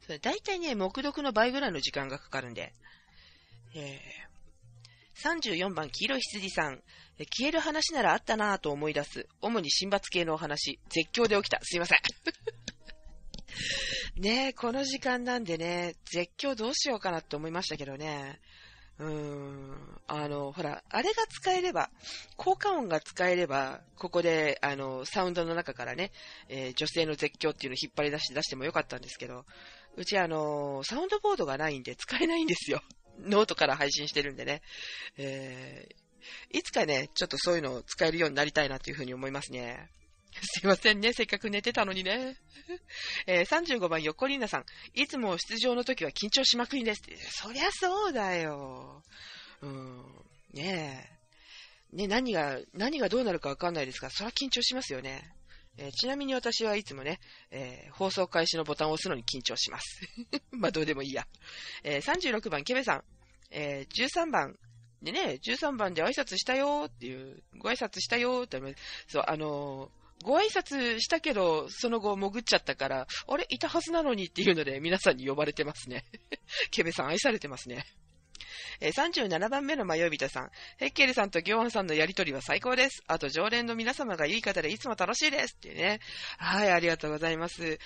それ大体ね、目読の倍ぐらいの時間がかかるんで。34番、黄色い羊さん。消える話ならあったなぁと思い出す。主に神罰系のお話。絶叫で起きた。すいません。ねえ、この時間なんでね、絶叫どうしようかなって思いましたけどね。ほら、あれが使えれば、効果音が使えれば、ここで、サウンドの中からね、女性の絶叫っていうのを引っ張り出してもよかったんですけど、うちサウンドボードがないんで使えないんですよ。ノートから配信してるんでね。いつかね、ちょっとそういうのを使えるようになりたいなというふうに思いますね。すいませんね。せっかく寝てたのにね。35番、横里奈さん。いつも出場の時は緊張しまくりです。そりゃそうだよ。ねえ。ね、何がどうなるかわかんないですから、そりゃ緊張しますよね。ちなみに私はいつもね、放送開始のボタンを押すのに緊張します。まあ、どうでもいいや。36番、ケベさん。13番。でね、13番で挨拶したよーっていう、ご挨拶したよーって、そう、ご挨拶したけど、その後潜っちゃったから、あれいたはずなのにっていうので、皆さんに呼ばれてますね。ケベさん愛されてますね。37番目の迷い人さん。ヘッケルさんとギョーンさんのやりとりは最高です。あと常連の皆様がいい方でいつも楽しいですってね。はい、ありがとうございます。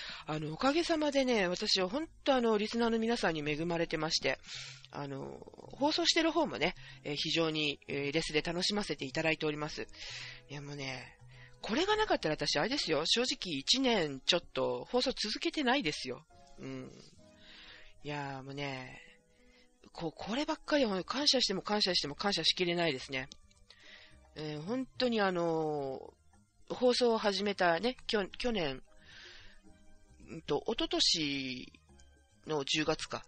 おかげさまでね、私は本当リスナーの皆さんに恵まれてまして、放送してる方もね、非常にレスで楽しませていただいております。いやもうね、これがなかったら私あれですよ、正直1年ちょっと放送続けてないですよ。うん。いやもうね、こればっかりは感謝しても感謝しても感謝しきれないですね。本当に放送を始めたね、去年、おととしの10月か、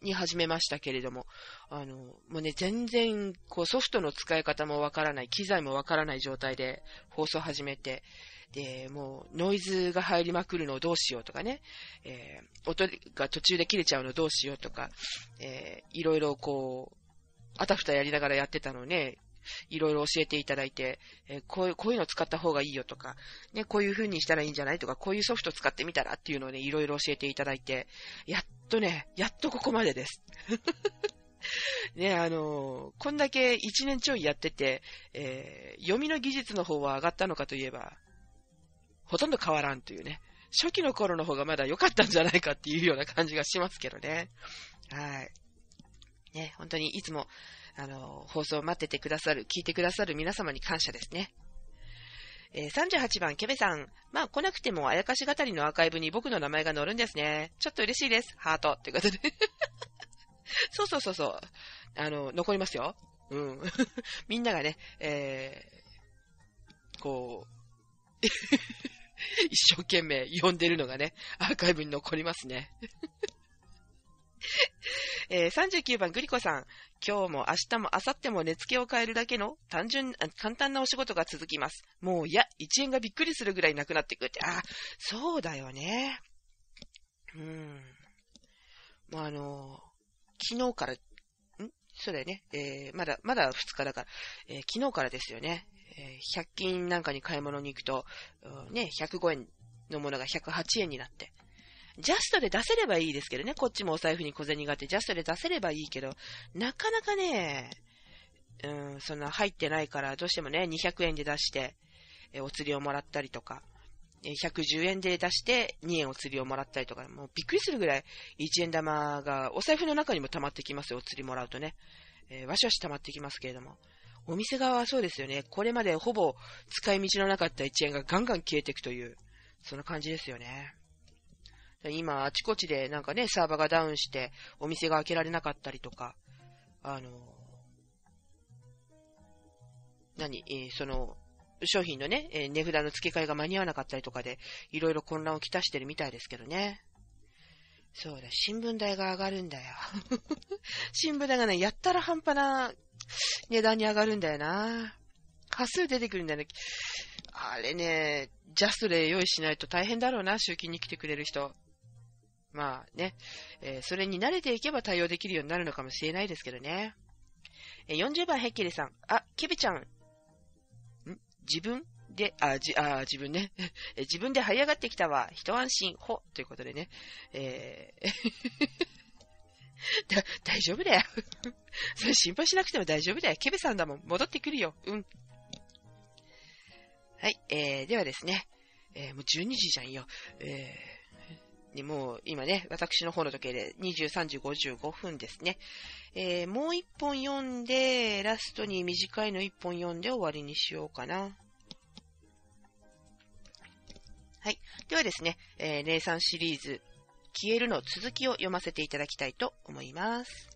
に始めましたけれども、もうね、全然、ソフトの使い方もわからない、機材もわからない状態で放送始めて、で、もう、ノイズが入りまくるのをどうしようとかね、音が途中で切れちゃうのどうしようとか、いろいろあたふたやりながらやってたのをね、いろいろ教えていただいて、こういうの使った方がいいよとか、ね、こういう風にしたらいいんじゃないとか、こういうソフト使ってみたらっていうのをね、いろいろ教えていただいて、やっとここまでです。ね、こんだけ1年ちょいやってて、読みの技術の方は上がったのかといえば、ほとんど変わらんというね。初期の頃の方がまだ良かったんじゃないかっていうような感じがしますけどね。はい。ね、本当にいつも、放送を待っててくださる、聞いてくださる皆様に感謝ですね。38番、ケベさん。まあ、来なくてもあやかし語りのアーカイブに僕の名前が載るんですね。ちょっと嬉しいです。ハート。ということで。そう。残りますよ。うん。みんながね、一生懸命読んでるのがね、アーカイブに残りますね。39番、グリコさん。今日も明日も明後日も寝付けを変えるだけの簡単なお仕事が続きます。もう、1円がびっくりするぐらいなくなってくるって。あ、そうだよね。もう昨日から、そうだよね。まだ2日だから、昨日からですよね。100均なんかに買い物に行くと、ね、105円のものが108円になって。ジャストで出せればいいですけどね、こっちもお財布に小銭があって、ジャストで出せればいいけど、なかなかね、そんな入ってないから、どうしてもね、200円で出して、お釣りをもらったりとか、110円で出して、2円お釣りをもらったりとか、もうびっくりするぐらい、1円玉が、お財布の中にも溜まってきますよ、お釣りもらうとね。わしわし溜まってきますけれども。お店側はそうですよね。これまでほぼ使い道のなかった1円がガンガン消えていくという、そんな感じですよね。今、あちこちでなんかね、サーバーがダウンして、お店が開けられなかったりとか、商品のね、値札の付け替えが間に合わなかったりとかで、いろいろ混乱をきたしてるみたいですけどね。そうだ、新聞代が上がるんだよ。新聞代がね、やったら半端な値段に上がるんだよな。端数出てくるんだよね。あれね、ジャストで用意しないと大変だろうな、集金に来てくれる人。まあね、それに慣れていけば対応できるようになるのかもしれないですけどね。40番ヘッキリさん。あ、ケビちゃん。自分で自分で這い上がってきたわ。一安心、ほ。ということでね。大丈夫だよ。それ心配しなくても大丈夫だよ。ケビさんだもん。戻ってくるよ。うん。はい。ではですね。もう12時じゃんよ。もう今ね、私の方の時計で23時55分ですね。もう1本読んで、ラストに短いの1本読んで終わりにしようかな。はい。ではですね、霊山シリーズ、消えるの続きを読ませていただきたいと思います。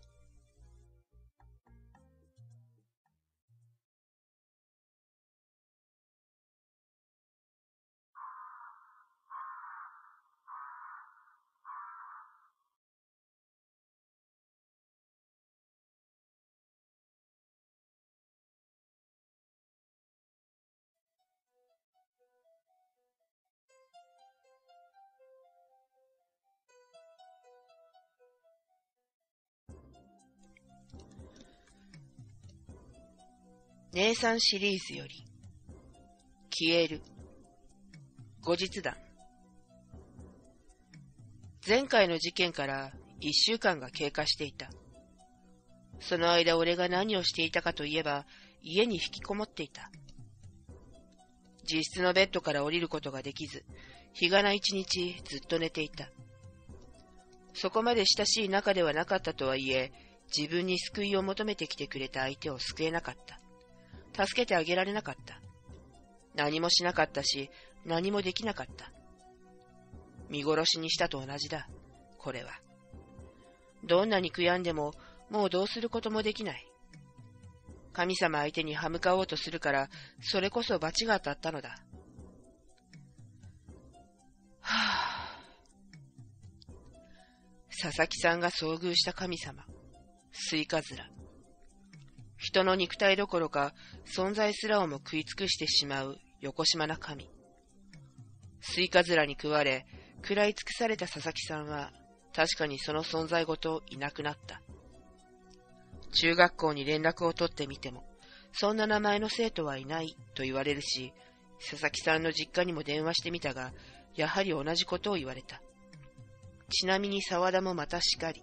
霊山シリーズより消える後日談。前回の事件から1週間が経過していた。その間俺が何をしていたかといえば、家に引きこもっていた。自室のベッドから降りることができず、日がな一日ずっと寝ていた。そこまで親しい仲ではなかったとはいえ、自分に救いを求めてきてくれた相手を救えなかった。助けてあげられなかった。何もしなかったし、何もできなかった。見殺しにしたと同じだ、これは。どんなに悔やんでも、もうどうすることもできない。神様相手に歯向かおうとするから、それこそ罰が当たったのだ。はぁ。佐々木さんが遭遇した神様、スイカズラ。人の肉体どころか、存在すらをも食い尽くしてしまう、横島な神。スイカズラに食われ、食らい尽くされた佐々木さんは、確かにその存在ごといなくなった。中学校に連絡を取ってみても、そんな名前の生徒はいないと言われるし、佐々木さんの実家にも電話してみたが、やはり同じことを言われた。ちなみに沢田もまたしかり。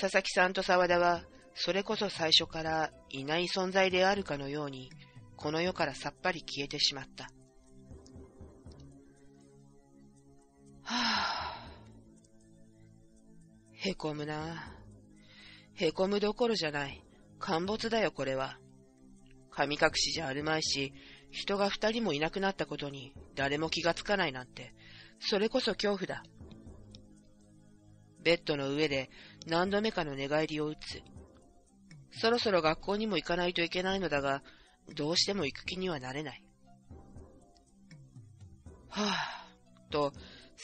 佐々木さんと沢田は、それこそ最初からいない存在であるかのように、この世からさっぱり消えてしまった。はぁ。へこむな。へこむどころじゃない。陥没だよ、これは。神隠しじゃあるまいし、人が2人もいなくなったことに誰も気がつかないなんて、それこそ恐怖だ。ベッドの上で何度目かの寝返りを打つ。そろそろ学校にも行かないといけないのだが、どうしても行く気にはなれない。はぁ、と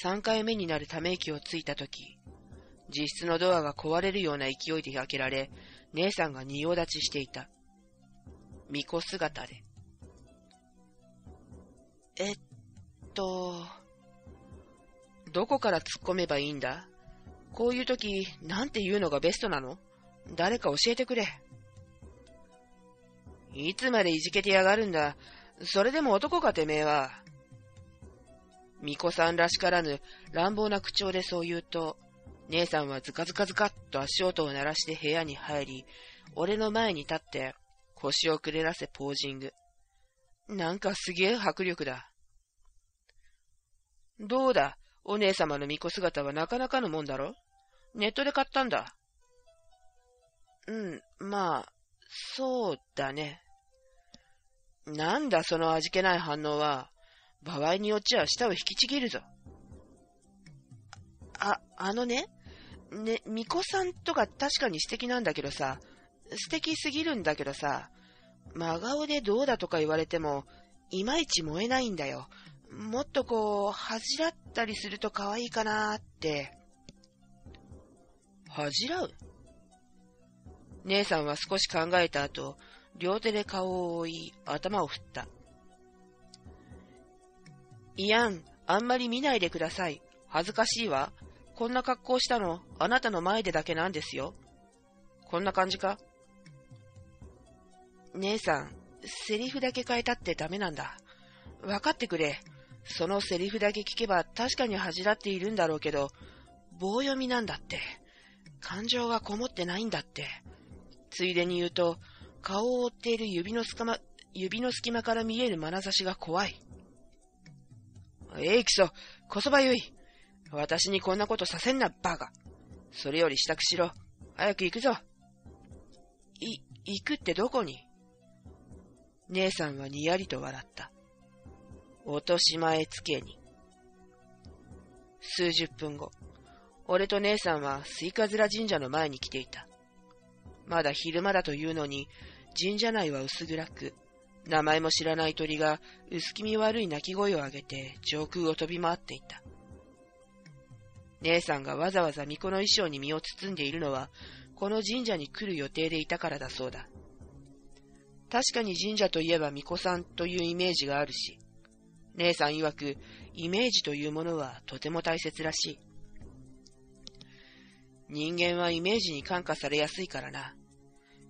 3回目になるため息をついたとき、自室のドアが壊れるような勢いで開けられ、姉さんが仁王立ちしていた。巫女姿で。どこから突っ込めばいいんだ？こういうとき、なんて言うのがベストなの？誰か教えてくれ。いつまでいじけてやがるんだ。それでも男かてめえは。巫女さんらしからぬ乱暴な口調でそう言うと、姉さんはズカズカズカっと足音を鳴らして部屋に入り、俺の前に立って腰をくねらせポージング。なんかすげえ迫力だ。どうだ、お姉様の巫女姿はなかなかのもんだろ。ネットで買ったんだ。うん、まあ、そうだね。なんだその味気ない反応は。場合によっちゃ舌を引きちぎるぞ。あのね、巫女さんとか確かに素敵なんだけどさ、素敵すぎるんだけどさ、真顔でどうだとか言われても、いまいち燃えないんだよ。もっとこう、恥じらったりすると可愛いかなーって。恥じらう？姉さんは少し考えた後、両手で顔を覆い、頭を振った。いやん、あんまり見ないでください。恥ずかしいわ。こんな格好したの、あなたの前でだけなんですよ。こんな感じか？姉さん、セリフだけ変えたってダメなんだ。分かってくれ。そのセリフだけ聞けば確かに恥じらっているんだろうけど、棒読みなんだって。感情がこもってないんだって。ついでに言うと、顔を覆っている指の隙間から見える眼差しが怖い。クソ、こそばゆい。私にこんなことさせんな、バカ。それより支度しろ。早く行くぞ。行くってどこに？姉さんはにやりと笑った。落とし前つけに。数十分後、俺と姉さんはスイカズラ神社の前に来ていた。まだ昼間だというのに、神社内は薄暗く、名前も知らない鳥が薄気味悪い鳴き声を上げて上空を飛び回っていた。姉さんがわざわざ巫女の衣装に身を包んでいるのは、この神社に来る予定でいたからだそうだ。確かに神社といえば巫女さんというイメージがあるし、姉さん曰くイメージというものはとても大切らしい。人間はイメージに感化されやすいからな。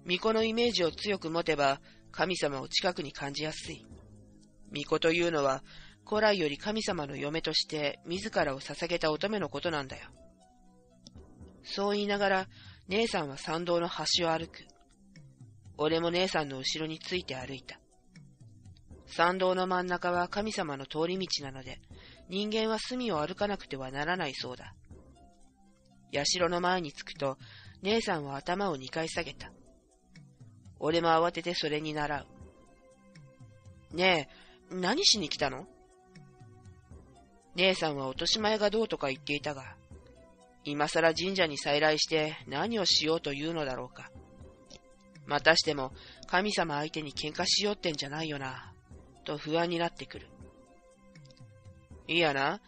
巫女のイメージを強く持てば神様を近くに感じやすい。巫女というのは古来より神様の嫁として自らを捧げた乙女のことなんだよ。そう言いながら姉さんは参道の端を歩く。俺も姉さんの後ろについて歩いた。参道の真ん中は神様の通り道なので、人間は隅を歩かなくてはならないそうだ。社の前に着くと、姉さんは頭を2回下げた。俺も慌ててそれに倣う。ねえ、何しに来たの？姉さんは落とし前がどうとか言っていたが、今さら神社に再来して何をしようというのだろうか。またしても神様相手に喧嘩しようってんじゃないよな、と不安になってくる。いやな、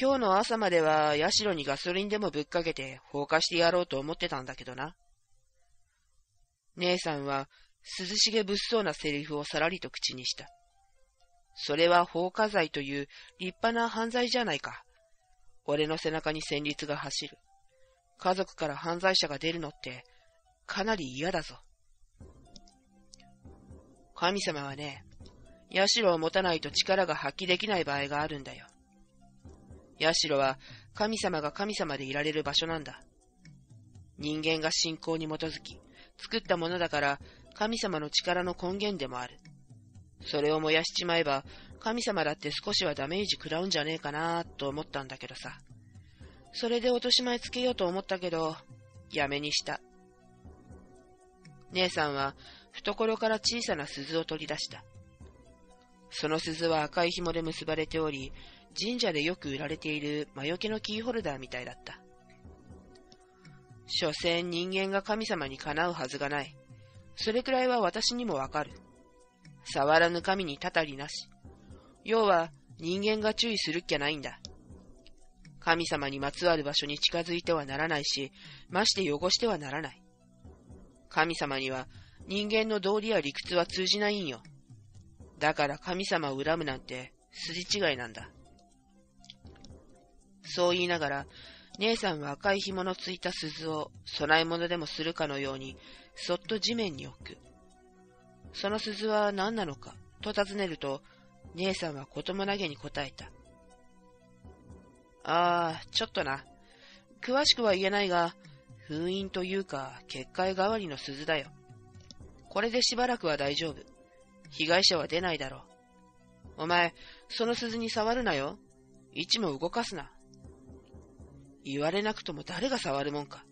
今日の朝までは社にガソリンでもぶっかけて放火してやろうと思ってたんだけどな。姉さんは涼しげ物騒なセリフをさらりと口にした。それは放火罪という立派な犯罪じゃないか。俺の背中に戦慄が走る。家族から犯罪者が出るのってかなり嫌だぞ。神様はね、社を持たないと力が発揮できない場合があるんだよ。社は神様が神様でいられる場所なんだ。人間が信仰に基づき作ったものだから神様の力の根源でもある。それを燃やしちまえば神様だって少しはダメージ食らうんじゃねえかなと思ったんだけどさ。それで落とし前つけようと思ったけど、やめにした。姉さんは懐から小さな鈴を取り出した。その鈴は赤い紐で結ばれており、神社でよく売られている魔除けのキーホルダーみたいだった。所詮人間が神様にかなうはずがない。それくらいは私にもわかる。触らぬ神にたたりなし。要は人間が注意するっきゃないんだ。神様にまつわる場所に近づいてはならないし、まして汚してはならない。神様には人間の道理や理屈は通じないんよ。だから神様を恨むなんて筋違いなんだ。そう言いながら、姉さんは赤い紐のついた鈴を供え物でもするかのように、そっと地面に置く。その鈴は何なのか、と尋ねると、姉さんはこともなげに答えた。ちょっとな。詳しくは言えないが、封印というか、結界代わりの鈴だよ。これでしばらくは大丈夫。被害者は出ないだろう。お前、その鈴に触るなよ。位置も動かすな。言われなくとも誰が触るもんか。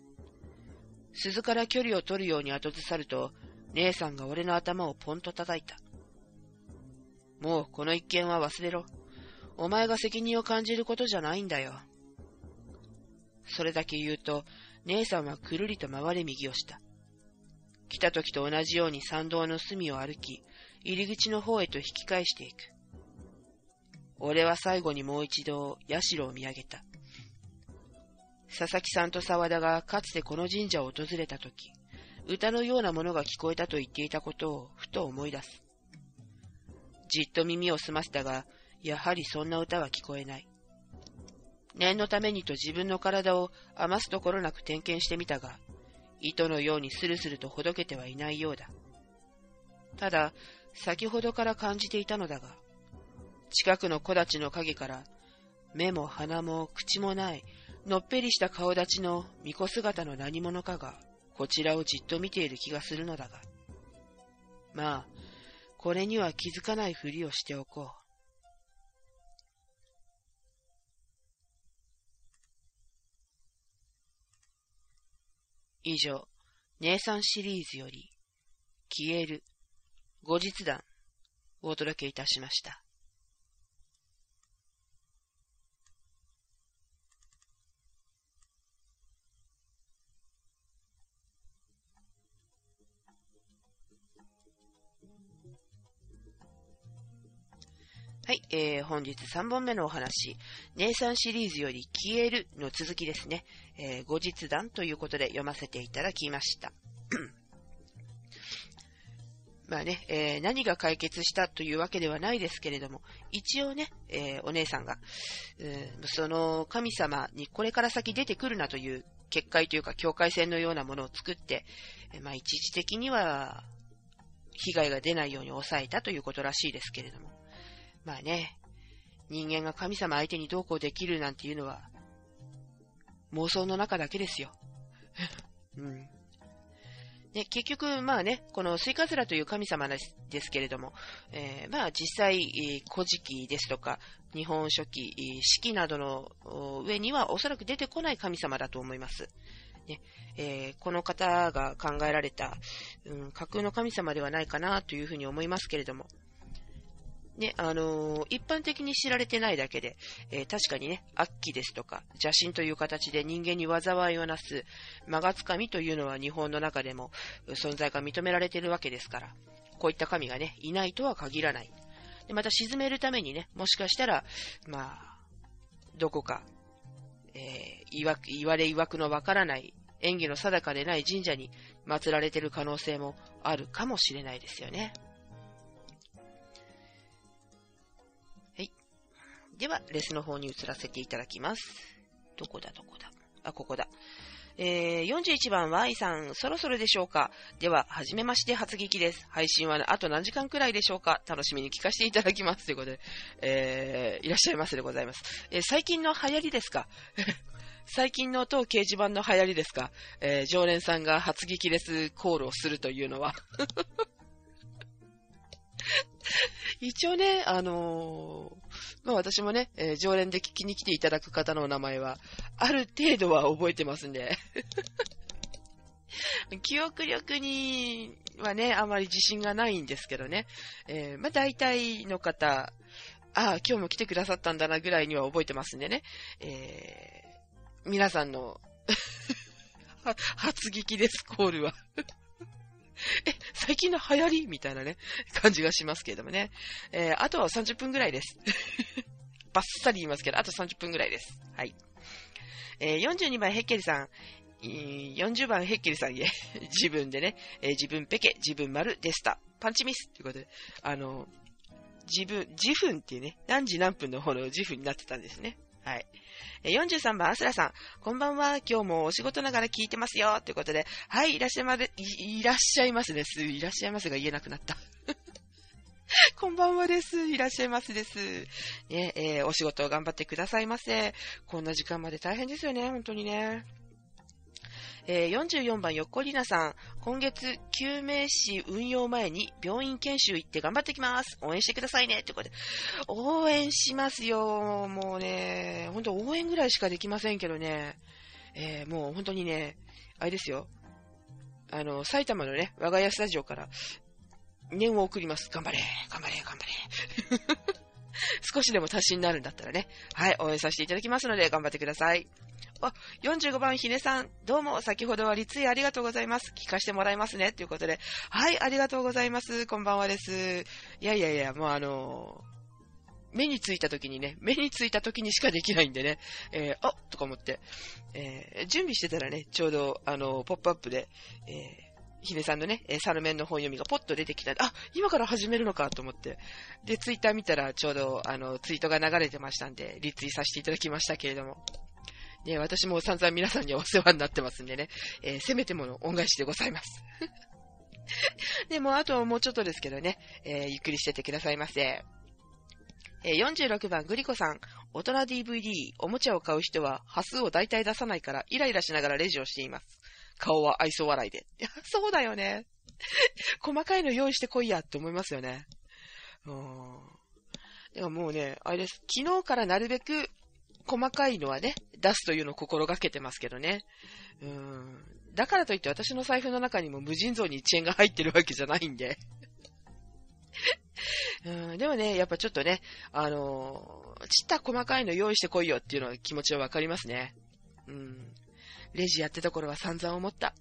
鈴から距離を取るように後ずさると、姉さんが俺の頭をポンと叩いた。もうこの一件は忘れろ。お前が責任を感じることじゃないんだよ。それだけ言うと、姉さんはくるりと回れ右をした。来た時と同じように参道の隅を歩き、入り口の方へと引き返していく。俺は最後にもう一度、社を見上げた。佐々木さんと沢田がかつてこの神社を訪れたとき、歌のようなものが聞こえたと言っていたことをふと思い出す。じっと耳を澄ませたが、やはりそんな歌は聞こえない。念のためにと自分の体を余すところなく点検してみたが、糸のようにスルスルとほどけてはいないようだ。ただ、先ほどから感じていたのだが、近くの木立の陰から、目も鼻も口もない、のっぺりした顔立ちの巫女姿の何者かが、こちらをじっと見ている気がするのだが。まあ、これには気づかないふりをしておこう。以上、姉さんシリーズより、消える、後日談をお届けいたしました。はい、本日3本目のお話、姉さんシリーズより消えるの続きですね、後日談ということで読ませていただきました。まあね、何が解決したというわけではないですけれども、一応ね、お姉さんが、その神様にこれから先出てくるなという結界というか境界線のようなものを作って、まあ一時的には被害が出ないように抑えたということらしいですけれども、まあね、人間が神様相手にどうこうできるなんていうのは、妄想の中だけですよ。うん。ね、結局、まあね、このスイカズラという神様ですけれども、まあ実際、古事記ですとか、日本書紀、史記などの上にはおそらく出てこない神様だと思います。ね、この方が考えられた、架空の神様ではないかなというふうに思いますけれども、ね、一般的に知られてないだけで、確かにね、悪鬼ですとか、邪神という形で人間に災いをなす、魔がつ神というのは日本の中でも存在が認められているわけですから、こういった神がね、いないとは限らない。で、また鎮めるためにね、もしかしたら、まあ、どこか、いわくのわからない、縁起の定かでない神社に祀られている可能性もあるかもしれないですよね。では、レスの方に移らせていただきます。どこだ。あ、ここだ。41番 Y さん、そろそろでしょうか。では、はじめまして、初劇です。配信はあと何時間くらいでしょうか。楽しみに聞かせていただきます。ということで、いらっしゃいませでございます。最近の流行りですか最近の当掲示板の流行りですか、常連さんが初劇レスコールをするというのは一応ね、まあ、私もね、常連で聞きに来ていただく方のお名前は、ある程度は覚えてますんで。記憶力にはね、あまり自信がないんですけどね。まあ、大体の方、ああ、今日も来てくださったんだなぐらいには覚えてますんでね。皆さんの、初聞きです、コールは。最近の流行りみたいなね、感じがしますけれどもね。あとは30分ぐらいです。バッサリ言いますけど、あと30分ぐらいです。はい。42番ヘッケルさん、40番ヘッケルさんへ、自分でね、自分ペケ、自分丸でした。パンチミスということで、自分っていうね、何時何分の方の自分になってたんですね。はい。43番、アスラさん。こんばんは。今日もお仕事ながら聞いてますよ。ということで。はい、いらっしゃいますが言えなくなった。こんばんはです。いらっしゃいますです。ね、お仕事を頑張ってくださいませ。こんな時間まで大変ですよね。本当にね。44番、よっこりなさん。今月、救命士運用前に病院研修行って頑張ってきます。応援してくださいね。ってことで。応援しますよ。もうね、ほんと応援ぐらいしかできませんけどね。もう本当にね、あれですよ。埼玉のね、我が家スタジオから、念を送ります。頑張れ。少しでも足しになるんだったらね。はい、応援させていただきますので、頑張ってください。あ、45番ひねさん、どうも、先ほどはリツイありがとうございます。聞かせてもらいますね。ということで、はい、ありがとうございます。こんばんはです。いや、もう目についた時にしかできないんでね、あっとか思って、準備してたらね、ちょうど、ポップアップで、ヒデさんのね、サルメンの本読みがポッと出てきた。あ、今から始めるのかと思って。で、ツイッター見たらちょうど、ツイートが流れてましたんで、リツイートさせていただきましたけれども。ね、私も散々皆さんにはお世話になってますんでね、せめてもの恩返しでございます。でも、あともうちょっとですけどね、ゆっくりしててくださいませ。46番グリコさん、大人 DVD、おもちゃを買う人は、端数を大体出さないから、イライラしながらレジをしています。顔は愛想笑いで。いや、そうだよね。細かいの用意してこいやって思いますよね。でももうね、あれです。昨日からなるべく細かいのはね、出すというのを心がけてますけどね。だからといって私の財布の中にも無尽蔵に1円が入ってるわけじゃないんで。でもね、やっぱちょっとね、ちった細かいの用意してこいよっていうのは気持ちはわかりますね。レジやってた頃は散々思った。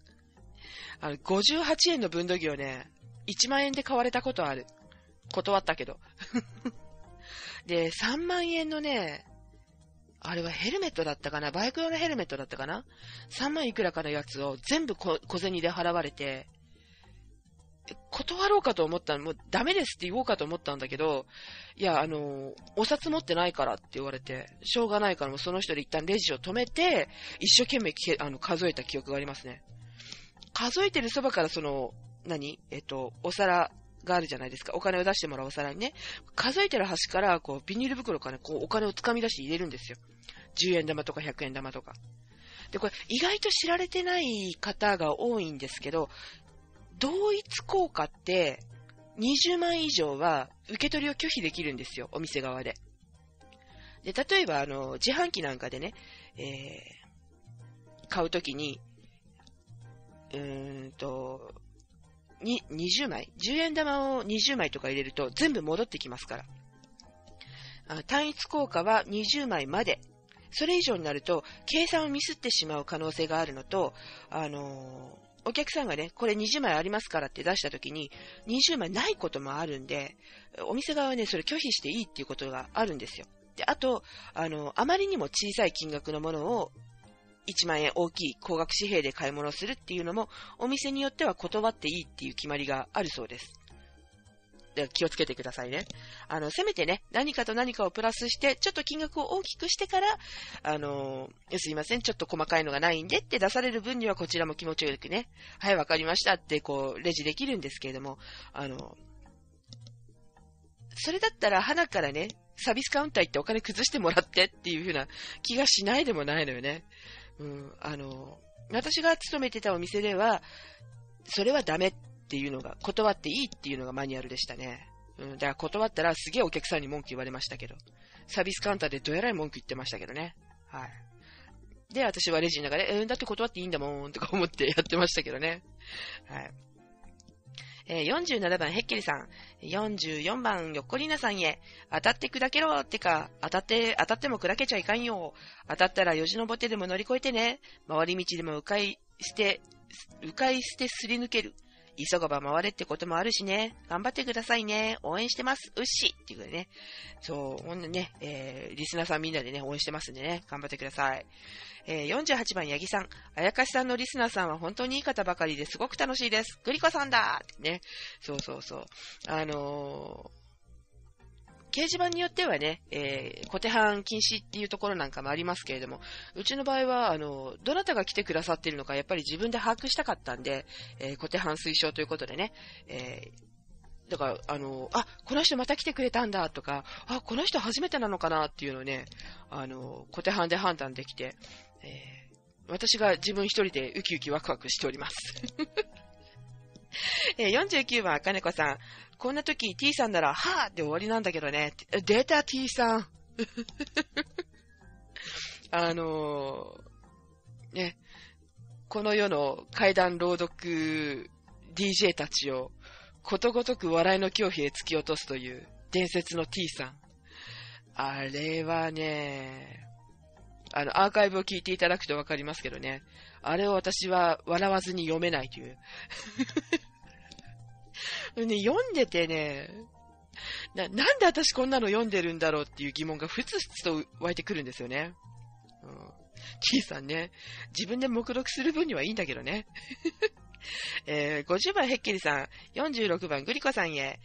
58円の分度器をね、1万円で買われたことある。断ったけど。で、3万円のね、あれはヘルメットだったかな、バイク用のヘルメットだったかな、3万いくらかのやつを全部小銭で払われて、断ろうかと思ったの、もうダメですって言おうかと思ったんだけど、いや、お札持ってないからって言われて、しょうがないからもうその人で一旦レジを止めて、一生懸命数えた記憶がありますね。数えてるそばからその、お皿があるじゃないですか。お金を出してもらうお皿にね、数えてる端から、こう、ビニール袋からこう、お金を掴み出して入れるんですよ。10円玉とか100円玉とか。で、これ、意外と知られてない方が多いんですけど、同一硬貨って20万以上は受け取りを拒否できるんですよ、お店側で。で、例えば自販機なんかでね、買うときに、20枚、10円玉を20枚とか入れると全部戻ってきますから。単一硬貨は20枚まで。それ以上になると計算をミスってしまう可能性があるのと、お客さんがね、これ20枚ありますからって出した時に、20枚ないこともあるんで、お店側はね、それ拒否していいっていうことがあるんですよ。で、あと、あまりにも小さい金額のものを、1万円大きい高額紙幣で買い物するっていうのも、お店によっては断っていいっていう決まりがあるそうです。で、気をつけてくださいね。せめてね、何かと何かをプラスして、ちょっと金額を大きくしてから、すいません、ちょっと細かいのがないんでって出される分にはこちらも気持ちよくね、はい、わかりましたって、こう、レジできるんですけれども、それだったら、花からね、サービスカウンター行ってお金崩してもらってっていうふうな気がしないでもないのよね。私が勤めてたお店では、それはダメっていうのが、断っていいっていうのがマニュアルでしたね。だから断ったらすげえお客さんに文句言われましたけど、サービスカウンターでどえらい文句言ってましたけどね。はい。で、私はレジの中で、だって断っていいんだもんとか思ってやってましたけどね。はい。47番ヘッケリさん、44番よっこりなさんへ、当たって砕けろってか、当たっても砕けちゃいかんよ。当たったらよじ登ってでも乗り越えてね。回り道でも迂回してすり抜ける。急がば回れってこともあるしね。頑張ってくださいね。応援してます。うっしっていうことでね。そう、ほんでね、リスナーさんみんなでね、応援してますんでね。頑張ってください。48番、八木さん。あやかしさんのリスナーさんは本当にいい方ばかりですごく楽しいです。グリコさんだってね。そうそうそう。掲示板によってはね、小手半禁止っていうところなんかもありますけれども、うちの場合は、どなたが来てくださっているのか、やっぱり自分で把握したかったんで、小手半推奨ということでね、だから、この人また来てくれたんだとか、あ、この人初めてなのかなっていうのをね、小手半で判断できて、私が自分一人でウキウキワクワクしております。49番、あかねこさん。こんな時 T さんなら、はぁって終わりなんだけどね。出た T さん。ね、この世の怪談朗読 DJ たちをことごとく笑いの恐怖へ突き落とすという伝説の T さん。あれはね、アーカイブを聞いていただくとわかりますけどね。あれを私は笑わずに読めないという。ね、読んでてね、なんで私こんなの読んでるんだろうっていう疑問がふつふつと湧いてくるんですよね。T さんね、自分で目録する分にはいいんだけどね。50番ヘッケリさん、46番グリコさんへ、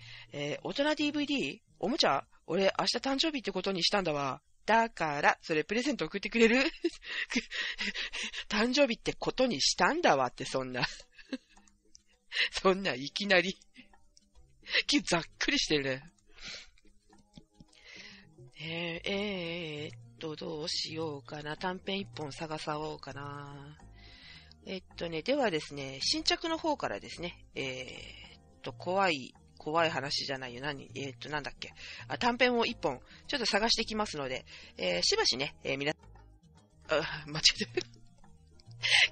大人 DVD？ おもちゃ？俺明日誕生日ってことにしたんだわ。だからそれプレゼント送ってくれる？誕生日ってことにしたんだわってそんないきなりざっくりしてるね。どうしようかな。短編一本探さおうかな。ではですね、新着の方からですね、怖い話じゃないよ。なんだっけ。あ、短編を一本、ちょっと探してきますので、しばしね、皆さん、間違えた。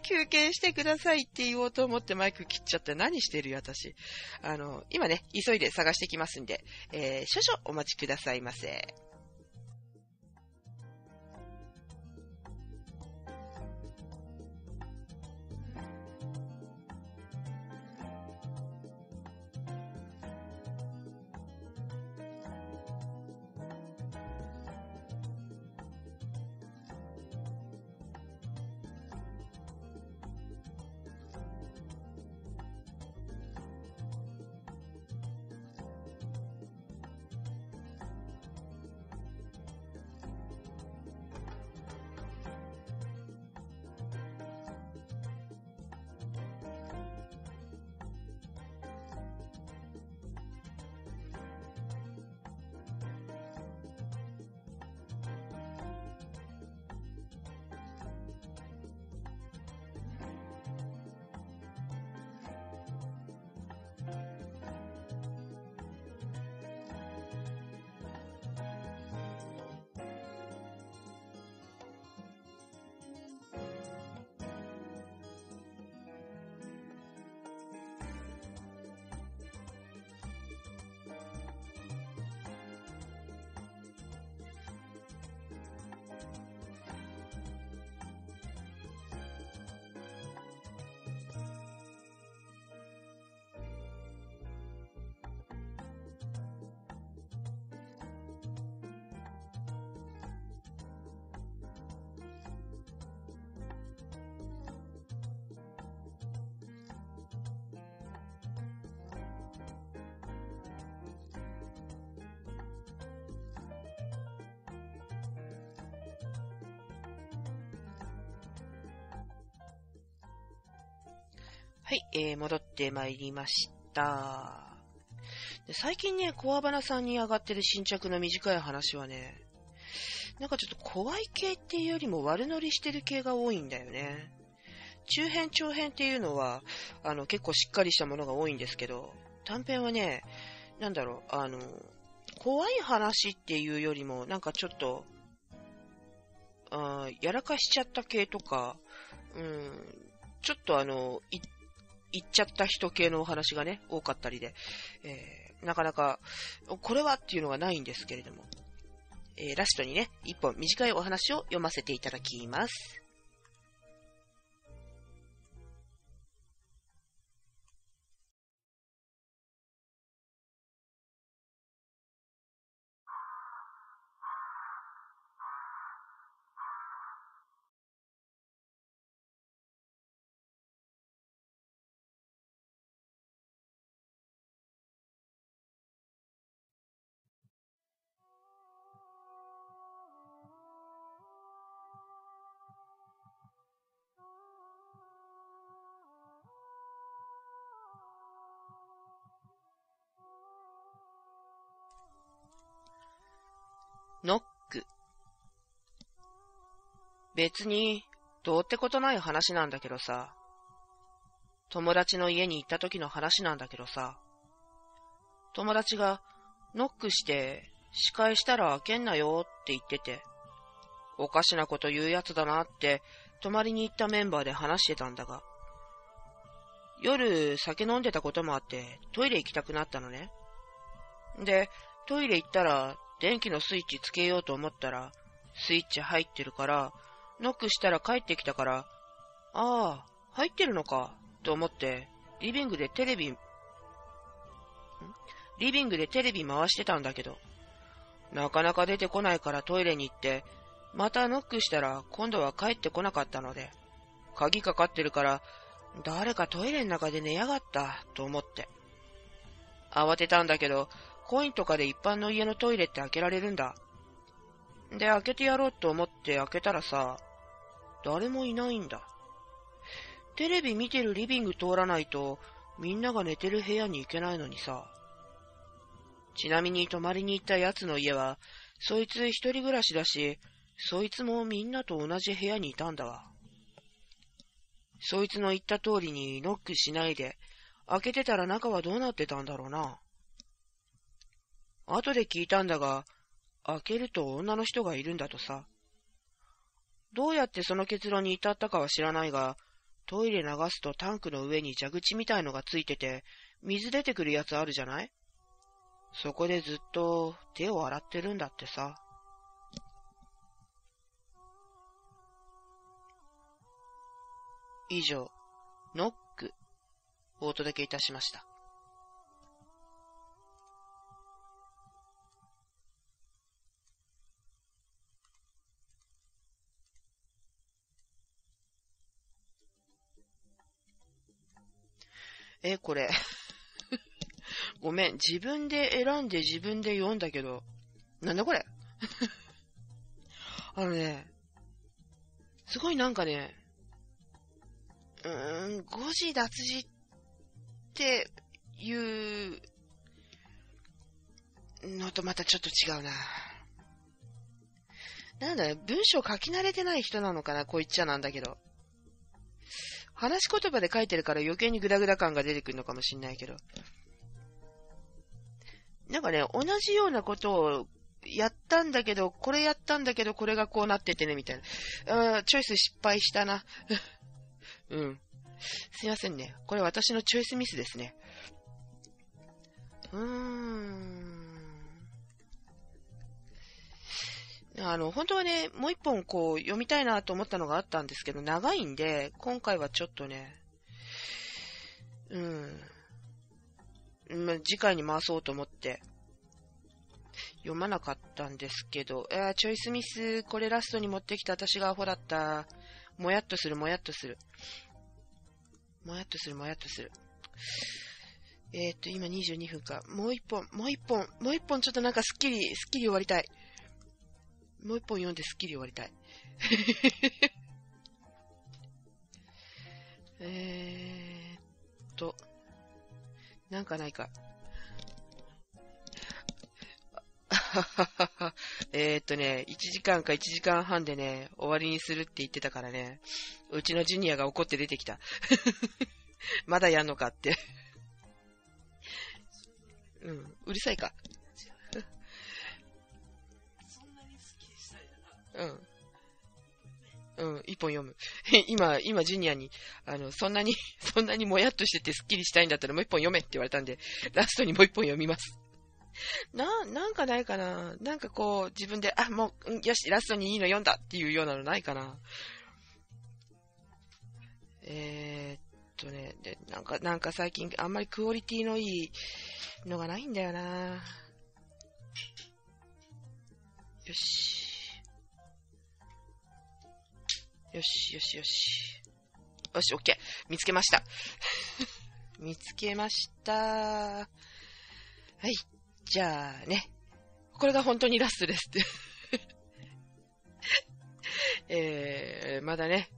休憩してくださいって言おうと思ってマイク切っちゃって何してるよ、私。今ね、急いで探してきますんで、少々お待ちくださいませ。はい、戻ってまいりました。で、最近ね、コアバナさんに上がってる新着の短い話はね、なんかちょっと怖い系っていうよりも悪乗りしてる系が多いんだよね。中編長編っていうのは、結構しっかりしたものが多いんですけど、短編はね、なんだろう、怖い話っていうよりも、なんかちょっと、やらかしちゃった系とか、ちょっと行っちゃった人系のお話がね、多かったりで、なかなか、これはっていうのがないんですけれども、ラストにね、一本短いお話を読ませていただきます。ノック。別にどうってことない話なんだけどさ、友達の家に行った時の話なんだけどさ、友達がノックして仕返したら開けんなよって言ってて、おかしなこと言うやつだなって泊まりに行ったメンバーで話してたんだが、夜酒飲んでたこともあってトイレ行きたくなったのね。で、トイレ行ったら電気のスイッチつけようと思ったら、スイッチ入ってるから、ノックしたら帰ってきたから、ああ、入ってるのか、と思って、リビングでテレビ回してたんだけど、なかなか出てこないからトイレに行って、またノックしたら今度は帰ってこなかったので、鍵かかってるから、誰かトイレの中で寝やがったと思って。慌てたんだけど、コインとかで一般の家のトイレって開けられるんだ。で、開けてやろうと思って開けたらさ、誰もいないんだ。テレビ見てるリビング通らないと、みんなが寝てる部屋に行けないのにさ。ちなみに泊まりに行った奴の家は、そいつ一人暮らしだし、そいつもみんなと同じ部屋にいたんだわ。そいつの言った通りにノックしないで、開けてたら中はどうなってたんだろうな。後で聞いたんだが、開けると女の人がいるんだとさ。どうやってその結論に至ったかは知らないが、トイレ流すとタンクの上に蛇口みたいのがついてて、水出てくるやつあるじゃない？そこでずっと手を洗ってるんだってさ。以上、ノックをお届けいたしました。これ。ごめん、自分で選んで自分で読んだけど、なんだこれあのね、すごいなんかね、誤字脱字っていうのとまたちょっと違うな。なんだね、文章書き慣れてない人なのかな、こう言っちゃなんだけど。話し言葉で書いてるから余計にグダグダ感が出てくるのかもしんないけど。なんかね、同じようなことをやったんだけど、これやったんだけど、これがこうなっててね、みたいな。チョイス失敗したな。うん。すいませんね。これ私のチョイスミスですね。本当はね、もう一本こう読みたいなと思ったのがあったんですけど、長いんで、今回はちょっとね、次回に回そうと思って、読まなかったんですけど、チョイスミス、これラストに持ってきた私がアホだった。もやっとする、もやっとする。もやっとする、もやっとする。今22分か。もう一本、もう一本、もう一本ちょっとなんかすっきり終わりたい。もう一本読んですっきり終わりたい。なんかないか。1時間か1時間半でね、終わりにするって言ってたからね、うちのジュニアが怒って出てきた。まだやんのかって。うるさいか。一本読む。今、ジュニアに、そんなにもやっとしててスッキリしたいんだったらもう一本読めって言われたんで、ラストにもう一本読みます。なんかないかな。なんかこう、自分で、もう、よし、ラストにいいの読んだっていうようなのないかな。で、なんか最近、あんまりクオリティのいいのがないんだよな。よし。よしよしよし。よし、オッケー。見つけました。見つけました。はい。じゃあね。これが本当にラストですって、まだね、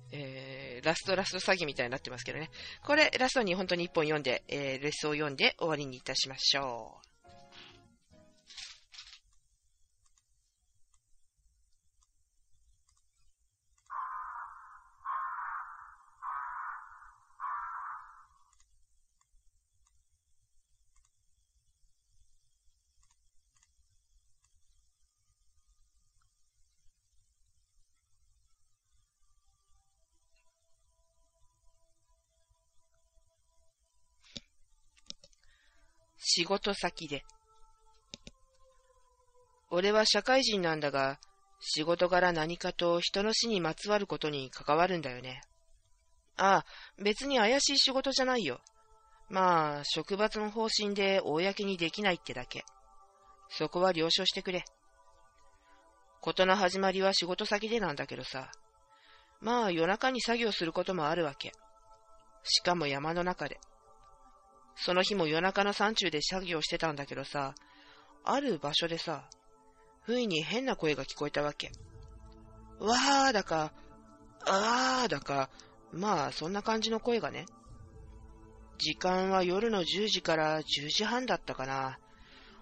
ラスト詐欺みたいになってますけどね。これ、ラストに本当に一本読んで、レッスンを読んで終わりにいたしましょう。仕事先で。俺は社会人なんだが、仕事柄何かと人の死にまつわることに関わるんだよね。ああ、別に怪しい仕事じゃないよ。まあ、職罰の方針で公にできないってだけ。そこは了承してくれ。事の始まりは仕事先でなんだけどさ。まあ、夜中に作業することもあるわけ。しかも山の中で。その日も夜中の山中で作業してたんだけどさ、ある場所でさ、不意に変な声が聞こえたわけ。わーだか、あーだか、まあそんな感じの声がね。時間は夜の10時から10時半だったかな。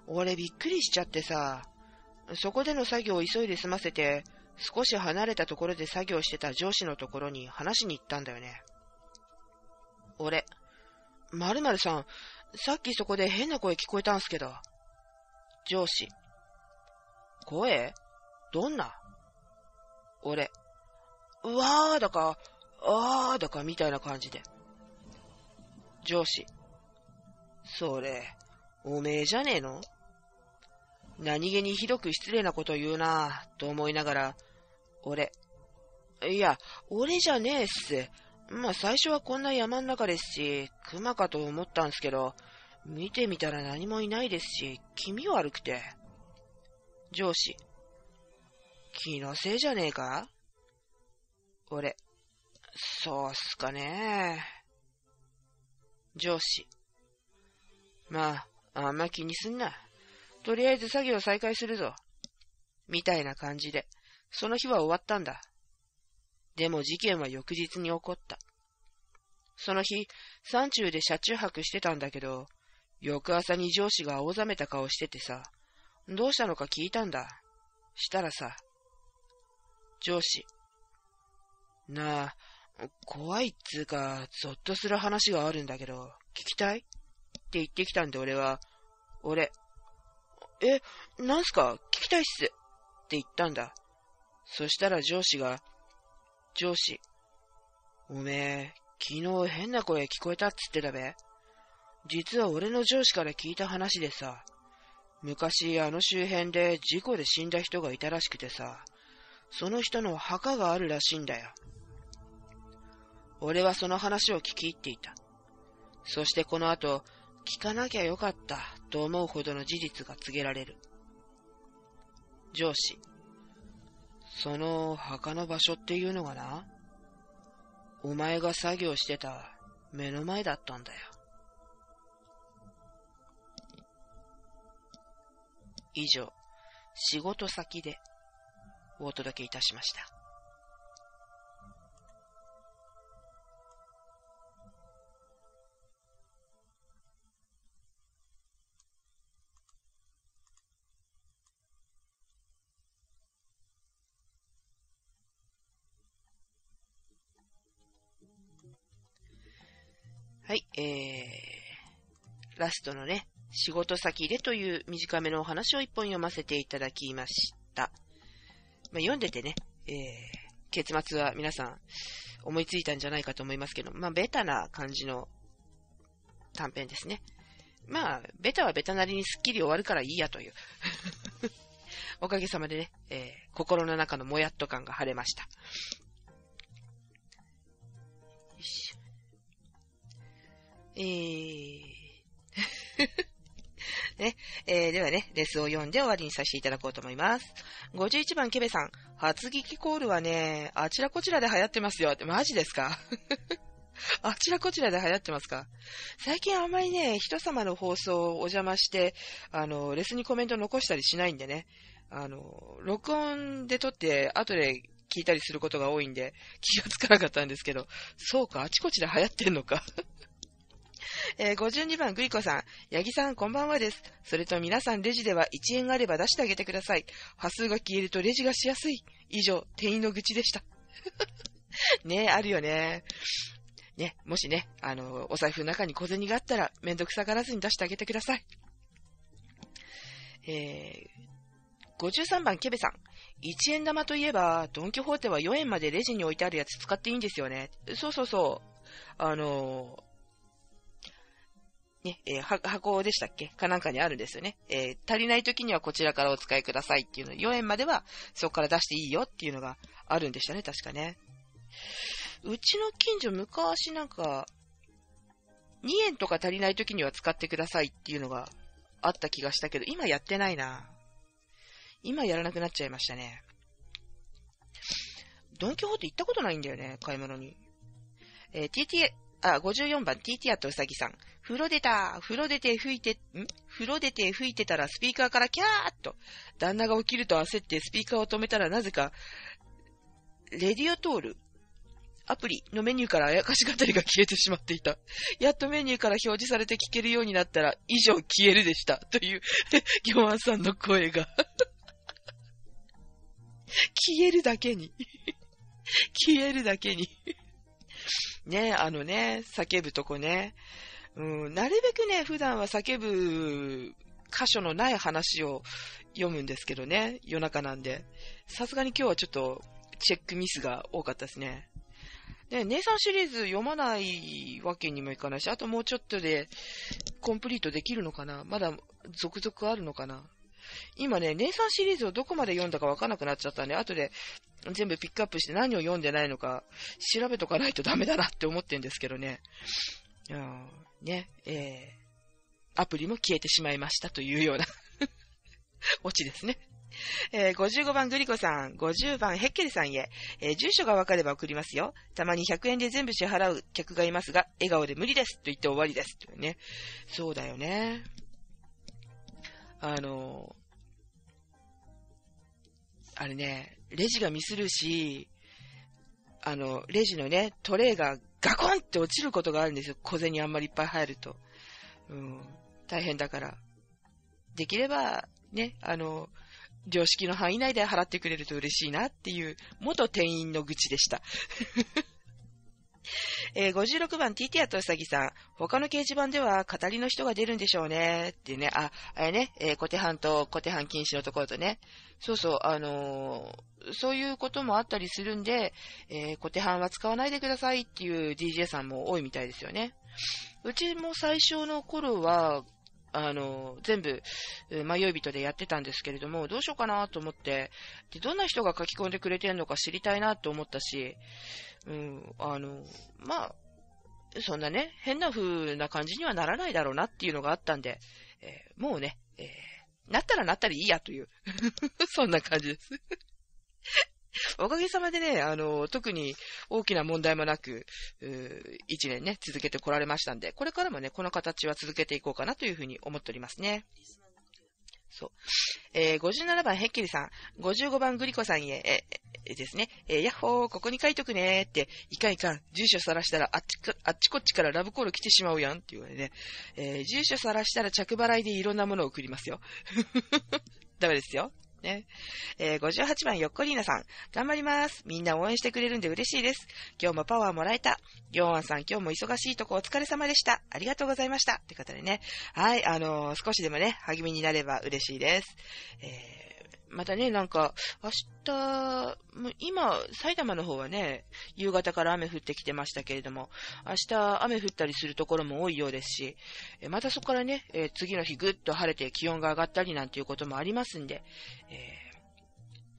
俺びっくりしちゃってさ、そこでの作業を急いで済ませて、少し離れたところで作業してた上司のところに話しに行ったんだよね。俺、〇〇さん、さっきそこで変な声聞こえたんすけど。上司、声？どんな？俺、わーだか、あーだかみたいな感じで。上司、それ、おめえじゃねえの？何気にひどく失礼なこと言うなぁと思いながら、俺、いや、俺じゃねえっす。まあ最初はこんな山ん中ですし、熊かと思ったんすけど、見てみたら何もいないですし、気味悪くて。上司、気のせいじゃねえか？俺、そうっすかねえ。上司、まあ、あんま気にすんな。とりあえず作業再開するぞ。みたいな感じで、その日は終わったんだ。でも事件は翌日に起こった。その日、山中で車中泊してたんだけど、翌朝に上司が青ざめた顔しててさ、どうしたのか聞いたんだ。したらさ、上司、なあ、怖いっつうか、ゾッとする話があるんだけど、聞きたい？って言ってきたんで俺は、え、なんすか？聞きたいっす。って言ったんだ。そしたら上司が、おめえ、昨日変な声聞こえたっつってたべ。実は俺の上司から聞いた話でさ、昔あの周辺で事故で死んだ人がいたらしくてさ、その人の墓があるらしいんだよ。俺はその話を聞き入っていた。そしてこの後、聞かなきゃよかったと思うほどの事実が告げられる。上司、その墓の場所っていうのがな、お前が作業してた目の前だったんだよ。以上、仕事先でお届けいたしました。はい、ラストのね、仕事先でという短めのお話を一本読ませていただきました。まあ、読んでてね、結末は皆さん思いついたんじゃないかと思いますけど、まあ、ベタな感じの短編ですね。まあ、ベタはベタなりにスッキリ終わるからいいやという。おかげさまでね、心の中のもやっと感が晴れました。よし。ね、ではね、レスを読んで終わりにさせていただこうと思います。51番ケベさん、初聞きコールはね、あちらこちらで流行ってますよって、マジですか？あちらこちらで流行ってますか？最近あんまりね、人様の放送をお邪魔して、レスにコメント残したりしないんでね、録音で撮って、後で聞いたりすることが多いんで、気がつかなかったんですけど、そうか、あちこちで流行ってんのか。52番グリコさん、ヤギさんこんばんはです。それと皆さんレジでは1円あれば出してあげてください。端数が消えるとレジがしやすい。以上、店員の愚痴でした。ねえ、あるよね。ね、もしね、お財布の中に小銭があったらめんどくさがらずに出してあげてください。53番ケベさん、1円玉といえばドンキホーテは4円までレジに置いてあるやつ使っていいんですよね。そうそうそう。ね、箱でしたっけかなんかにあるんですよね。足りないときにはこちらからお使いくださいっていうの、4円まではそこから出していいよっていうのがあるんでしたね、確かね。うちの近所昔なんか、2円とか足りないときには使ってくださいっていうのがあった気がしたけど、今やってないな。今やらなくなっちゃいましたね。ドンキホーテ行ったことないんだよね、買い物に。TTA、54番 TT アットうさぎさん。風呂出て吹いてたらスピーカーからキャーっと。旦那が起きると焦ってスピーカーを止めたらなぜか、レディオトール。アプリのメニューからあやかし語りが消えてしまっていた。やっとメニューから表示されて聞けるようになったら、以上消えるでした。という、ギョワンさんの声が。消えるだけに。消えるだけに。ね、叫ぶとこね。なるべくね、普段は叫ぶ箇所のない話を読むんですけどね。夜中なんで。さすがに今日はちょっとチェックミスが多かったですね。ね、姉さんシリーズ読まないわけにもいかないし、あともうちょっとでコンプリートできるのかな？まだ続々あるのかな？今ね、姉さんシリーズをどこまで読んだかわからなくなっちゃったんで、後で全部ピックアップして何を読んでないのか調べとかないとダメだなって思ってるんですけどね。ね、アプリも消えてしまいましたというようなオチですね。55番グリコさん、50番ヘッケルさんへ、住所がわかれば送りますよ。たまに100円で全部支払う客がいますが、笑顔で無理ですと言って終わりです。ね、そうだよね。あれね、レジがミスるし、レジのね、トレイがガコンって落ちることがあるんですよ。小銭あんまりいっぱい入ると。大変だから。できれば、ね、良識の範囲内で払ってくれると嬉しいなっていう元店員の愚痴でした、56番 TT アとうさぎさん、他の掲示板では語りの人が出るんでしょうねってね、あれね、小手半と小手半禁止のところとね、そうそう、そういうこともあったりするんで、小手半は使わないでくださいっていう DJ さんも多いみたいですよね。うちも最初の頃は全部、迷い人でやってたんですけれども、どうしようかなと思って、で、どんな人が書き込んでくれてるのか知りたいなと思ったし、まあ、そんなね、変な風な感じにはならないだろうなっていうのがあったんで、もうね、なったらなったりいいやという、そんな感じです。おかげさまでね、特に大きな問題もなく、一年ね、続けてこられましたんで、これからもね、この形は続けていこうかなというふうに思っておりますね。そう。57番ヘッキリさん、55番グリコさんへ、ですね、ヤッホー、ここに書いとくねーって、いかんいかん、住所さらしたらあっちこっちからラブコール来てしまうやんっていうね、住所さらしたら着払いでいろんなものを送りますよ。ダメですよ。ね、58番よっこりーなさん、頑張ります。みんな応援してくれるんで嬉しいです。今日もパワーもらえた。ギョーンさん、今日も忙しいとこお疲れ様でした。ありがとうございましたって方でね、はい、少しでもね励みになれば嬉しいです。またね、なんか明日、今埼玉の方はね夕方から雨降ってきてましたけれども、明日雨降ったりするところも多いようですし、またそこからね、次の日ぐっと晴れて気温が上がったりなんていうこともありますんで、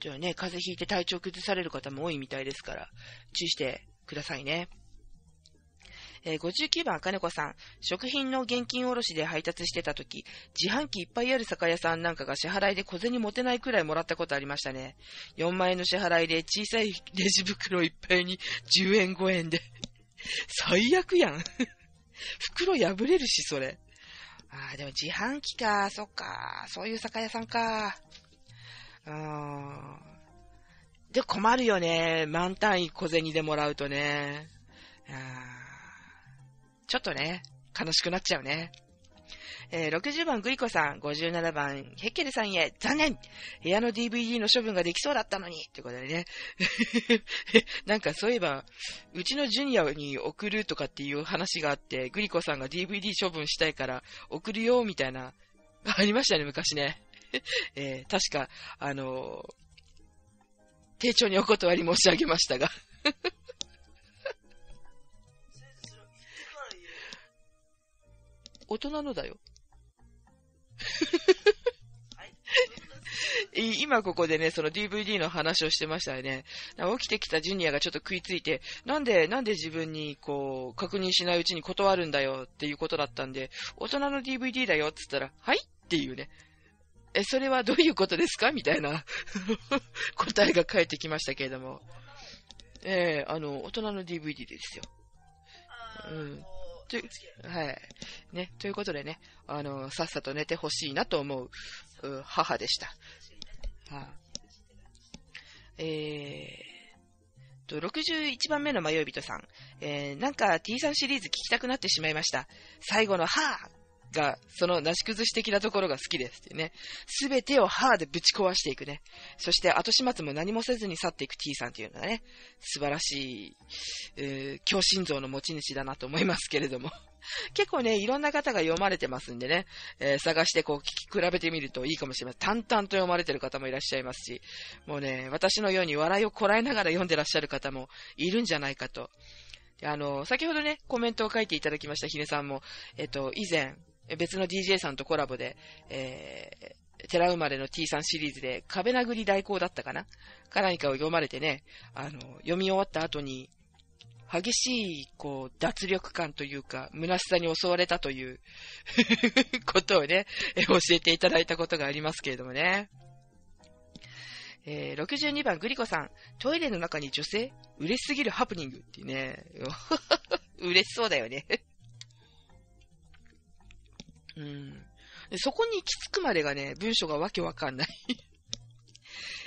ちょっとね、風邪ひいて体調崩される方も多いみたいですから注意してくださいね。59番、あかねこさん。食品の現金おろしで配達してたとき、自販機いっぱいある酒屋さんなんかが支払いで小銭持てないくらいもらったことありましたね。4万円の支払いで小さいレジ袋いっぱいに10円5円で。最悪やん。袋破れるし、それ。でも自販機か。そっか。そういう酒屋さんか。で、困るよね。満単位小銭でもらうとね。ちょっとね、悲しくなっちゃうね。60番グリコさん、57番ヘッケルさんへ、残念！部屋の DVD の処分ができそうだったのにってことでね。なんかそういえば、うちのジュニアに送るとかっていう話があって、グリコさんが DVD 処分したいから送るよみたいな、ありましたね、昔ね。確か、丁重にお断り申し上げましたが。大人のだよ今ここでね、その DVD の話をしてましたよね。起きてきたジュニアがちょっと食いついて、なんで自分にこう確認しないうちに断るんだよっていうことだったんで、大人の DVD だよって言ったら、はいっていうね、それはどういうことですかみたいな答えが返ってきましたけれども、大人の DVD ですよ。うん。はい。ね、ということでね、さっさと寝てほしいなと思う、母でした。はあ、61番目の迷い人さん。なんか T さんシリーズ聞きたくなってしまいました。最後のはぁが、そのなし崩し的なところが好きですってね。すべてをはぁでぶち壊していくね。そして後始末も何もせずに去っていく T さんというのがね、素晴らしい、強心臓の持ち主だなと思いますけれども。結構ね、いろんな方が読まれてますんでね、探してこう聞き比べてみるといいかもしれません。淡々と読まれてる方もいらっしゃいますし、もうね、私のように笑いをこらえながら読んでらっしゃる方もいるんじゃないかと。先ほどね、コメントを書いていただきましたひねさんも、以前、別の DJ さんとコラボで、寺生まれの T さんシリーズで壁殴り代行だったかなか何かを読まれてね、読み終わった後に、激しい、こう、脱力感というか、虚しさに襲われたという、ことをね、教えていただいたことがありますけれどもね。62番、グリコさん。トイレの中に女性？嬉しすぎるハプニングっていうね。嬉しそうだよね、うん。そこに行き着くまでがね、文章がわけわかんない。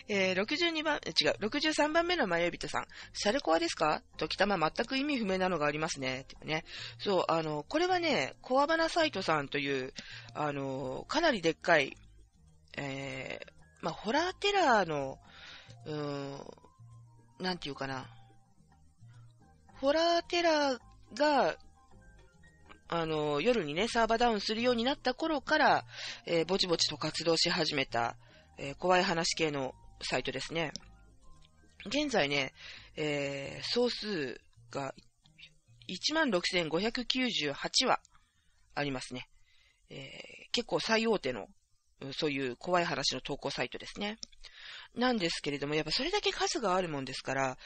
63番目の迷い人さん。シャルコアですか？時たま全く意味不明なのがありますね。ってね。そう、これはね、コアバナサイトさんという、かなりでっかい、まあ、ホラーテラーの、なんていうかな。ホラーテラーが、夜にね、サーバーダウンするようになった頃から、ぼちぼちと活動し始めた、怖い話系の、サイトですね。現在ね、総数が 16,598 話ありますね。結構最大手の、そういう怖い話の投稿サイトですね。なんですけれども、やっぱそれだけ数があるもんですから、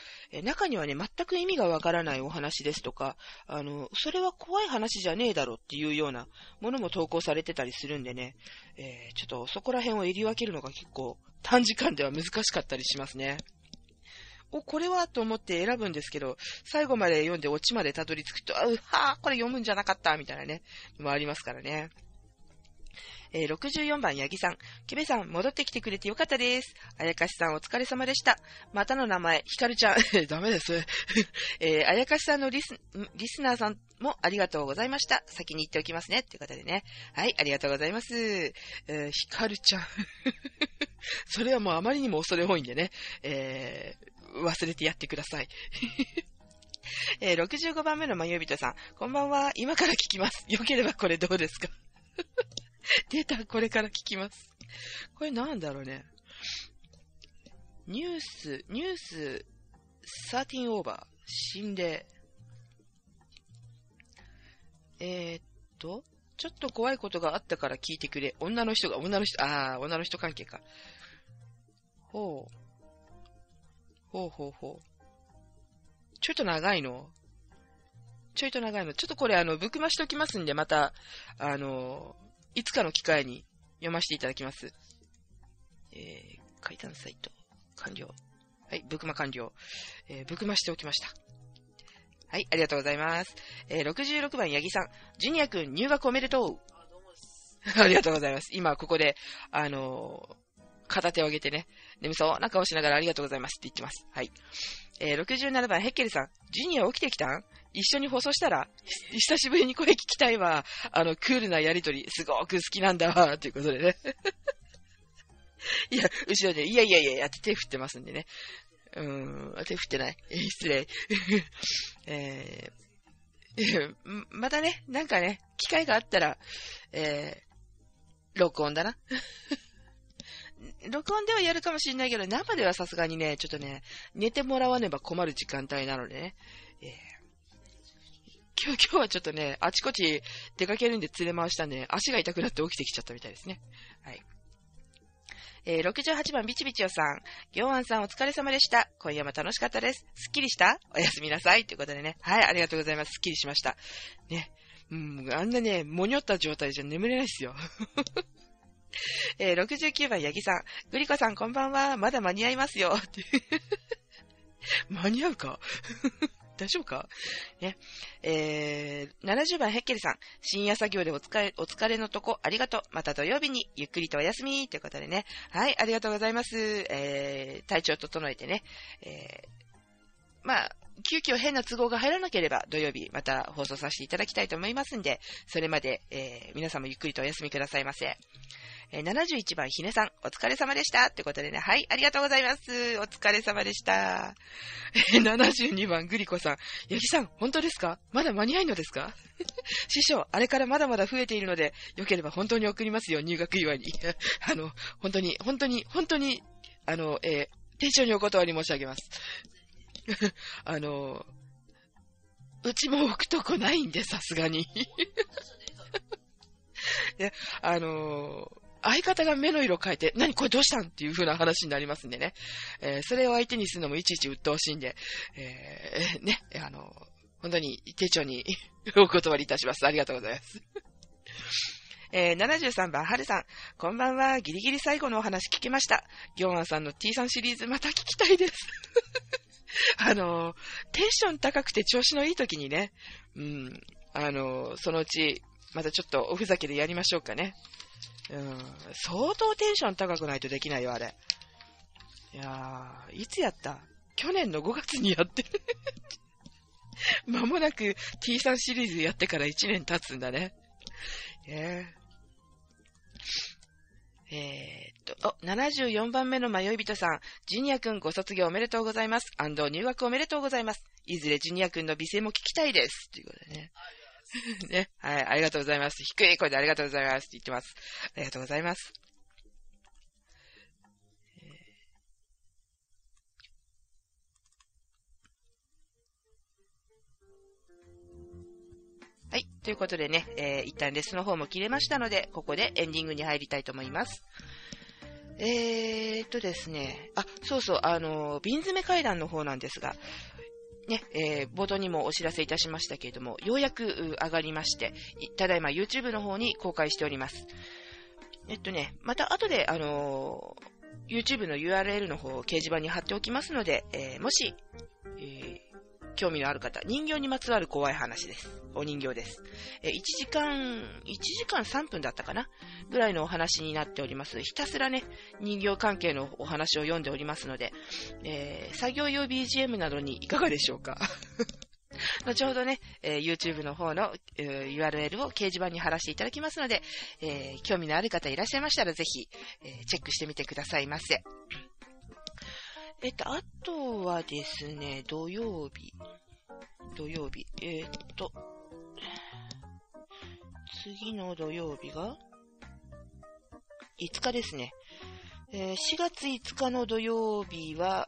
中にはね、全く意味がわからないお話ですとか、それは怖い話じゃねえだろっていうようなものも投稿されてたりするんでね、ちょっとそこら辺を入り分けるのが結構短時間では難しかったりしますね。これはと思って選ぶんですけど、最後まで読んでオチまでたどり着くと、これ読むんじゃなかったみたいなね、もありますからね。64番、ヤギさん。ケベさん、戻ってきてくれてよかったです。あやかしさん、お疲れ様でした。またの名前、ひかるちゃん。ダメです。あやかしさんのリスナーさんもありがとうございました。先に言っておきますね。っていう方でね。はい、ありがとうございます。ひかるちゃん。それはもうあまりにも恐れ多いんでね。忘れてやってください。65番目の迷い人さん。こんばんは。今から聞きます。よければこれどうですか？出た、これから聞きます。これなんだろうね。ニュース、13オーバー、心霊。ちょっと怖いことがあったから聞いてくれ。女の人関係か。ほう。ちょいと長いの。ちょっとこれ、ぶっくましておきますんで、また、いつかの機会に読ませていただきます。解散サイト、完了。はい、ブクマ完了。ブクマしておきました。はい、ありがとうございます。66番、ヤギさん。ジュニア君、入学おめでとう。ありがとうございます。今、ここで、片手を上げてね、眠そうな顔しながらありがとうございますって言ってます。はい。67番、ヘッケルさん。ジュニア起きてきたん？一緒に放送したら？久しぶりに声聞きたいわ。クールなやりとり、すごく好きなんだわ。ということでね。いや、後ろで、いやって手振ってますんでね。手振ってない。失礼。またね、なんかね、機会があったら、録音だな。録音ではやるかもしれないけど、生ではさすがにね、ちょっとね、寝てもらわねば困る時間帯なのでね。今日はちょっとね、あちこち出かけるんで連れ回したんで、ね、足が痛くなって起きてきちゃったみたいですね。はい。68番、ビチビチよさん。行安さん、お疲れ様でした。今夜も楽しかったです。すっきりした？おやすみなさい。ということでね。はい、ありがとうございます。すっきりしました。ね。あんなね、もにょった状態じゃ眠れないですよ。69番、ヤギさん。グリコさん、こんばんは。まだ間に合いますよ。間に合うか大丈夫かね。70番ヘッケルさん、深夜作業でお疲れのとこありがとう。また土曜日にゆっくりとお休みということでね。はい、ありがとうございます。体調整えてね。まあ、急遽変な都合が入らなければ土曜日また放送させていただきたいと思いますんで、それまで、皆さんもゆっくりとお休みくださいませ。71番ひねさん、お疲れ様でしたってことでね、はい、ありがとうございます。お疲れ様でした。72番グリコさん、ヤギさん、本当ですか？まだ間に合いのですか？師匠、あれからまだまだ増えているので、よければ本当に送りますよ、入学祝いに。本当に、丁重にお断り申し上げます。うちも置くとこないんで、さすがに。で、相方が目の色変えて、何これどうしたんっていう風な話になりますんでね。それを相手にするのもいちいち鬱陶しいんで、ね、本当に丁重にお断りいたします。ありがとうございます。73番、はるさん。こんばんは。ギリギリ最後のお話聞きました。ギョンアンさんの T3 シリーズ、また聞きたいです。テンション高くて調子のいい時にね、うん、そのうち、またちょっとおふざけでやりましょうかね。うん、相当テンション高くないとできないよ、あれ。いやー、いつやった？去年の5月にやってる。まもなく T3 シリーズやってから1年経つんだね。74番目の迷い人さん、ジュニア君ご卒業おめでとうございます。&入学おめでとうございます。いずれジュニア君の美声も聞きたいです。ということでね。ね、はい、ありがとうございます。低い声でありがとうございますって言ってます。ありがとうございます。はい、ということでね、一旦レッスンの方も切れましたので、ここでエンディングに入りたいと思います。ですね、あ、そうそう、瓶詰め階段の方なんですが、ね、冒頭にもお知らせいたしましたけれども、ようやく上がりまして、ただいま YouTube の方に公開しております。また後で、YouTube の URL の方を掲示板に貼っておきますので、もし、興味のある方、人形にまつわる怖い話です。お人形です。1時間3分だったかなぐらいのお話になっております。ひたすらね、人形関係のお話を読んでおりますので、作業用 BGM などにいかがでしょうか。後ほどね、YouTube の方の、URL を掲示板に貼らせていただきますので、興味のある方いらっしゃいましたらぜひ、チェックしてみてくださいませ。あとはですね、土曜日、次の土曜日が5日ですね。4月5日の土曜日は、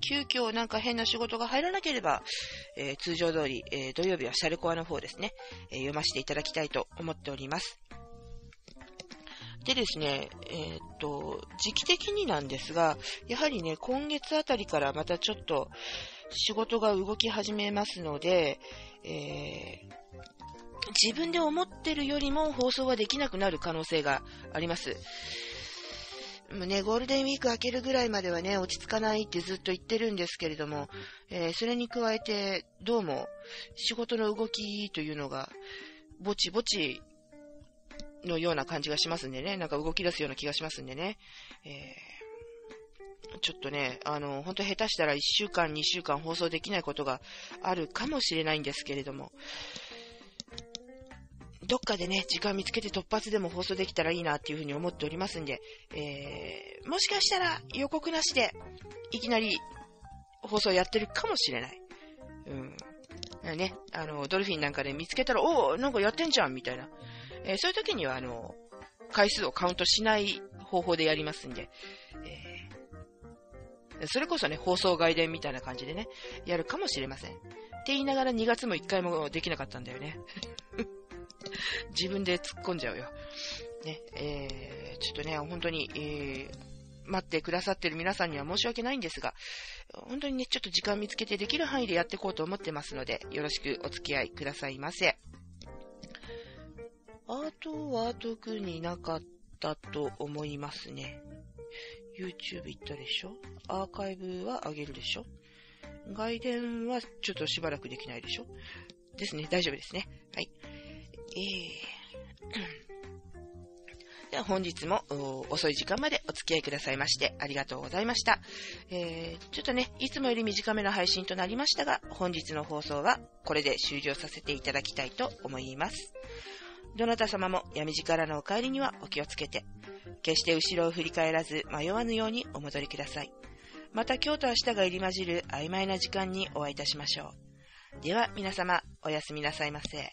急遽なんか変な仕事が入らなければ、通常通り、土曜日はシャルコアの方ですね、読ませていただきたいと思っております。でですね、時期的になんですが、やはりね、今月あたりからまたちょっと仕事が動き始めますので、自分で思ってるよりも放送はできなくなる可能性があります。もうね、ゴールデンウィーク明けるぐらいまではね、落ち着かないってずっと言ってるんですけれども、それに加えて、どうも仕事の動きというのが、ぼちぼち、のような感じがしますんでね、なんか動き出すような気がしますんでね、ちょっとね、本当下手したら1週間、2週間放送できないことがあるかもしれないんですけれども、どっかでね、時間見つけて突発でも放送できたらいいなっていうふうに思っておりますんで、もしかしたら予告なしでいきなり放送やってるかもしれない。うん。ね、ドルフィンなんかで見つけたら、おー、なんかやってんじゃんみたいな。そういう時には、回数をカウントしない方法でやりますんで、それこそね、放送外伝みたいな感じでね、やるかもしれません。って言いながら2月も1回もできなかったんだよね。自分で突っ込んじゃうよ。ね、ちょっとね、本当に、待ってくださってる皆さんには申し訳ないんですが、本当にね、ちょっと時間見つけてできる範囲でやっていこうと思ってますので、よろしくお付き合いくださいませ。あとは特になかったと思いますね。YouTube 行ったでしょ？アーカイブは上げるでしょ？外伝はちょっとしばらくできないでしょですね。大丈夫ですね。はい。では本日も遅い時間までお付き合いくださいましてありがとうございました。ちょっとね、いつもより短めの配信となりましたが、本日の放送はこれで終了させていただきたいと思います。どなた様も闇路からのお帰りにはお気をつけて、決して後ろを振り返らず迷わぬようにお戻りください。また今日と明日が入り混じる曖昧な時間にお会いいたしましょう。では皆様、おやすみなさいませ。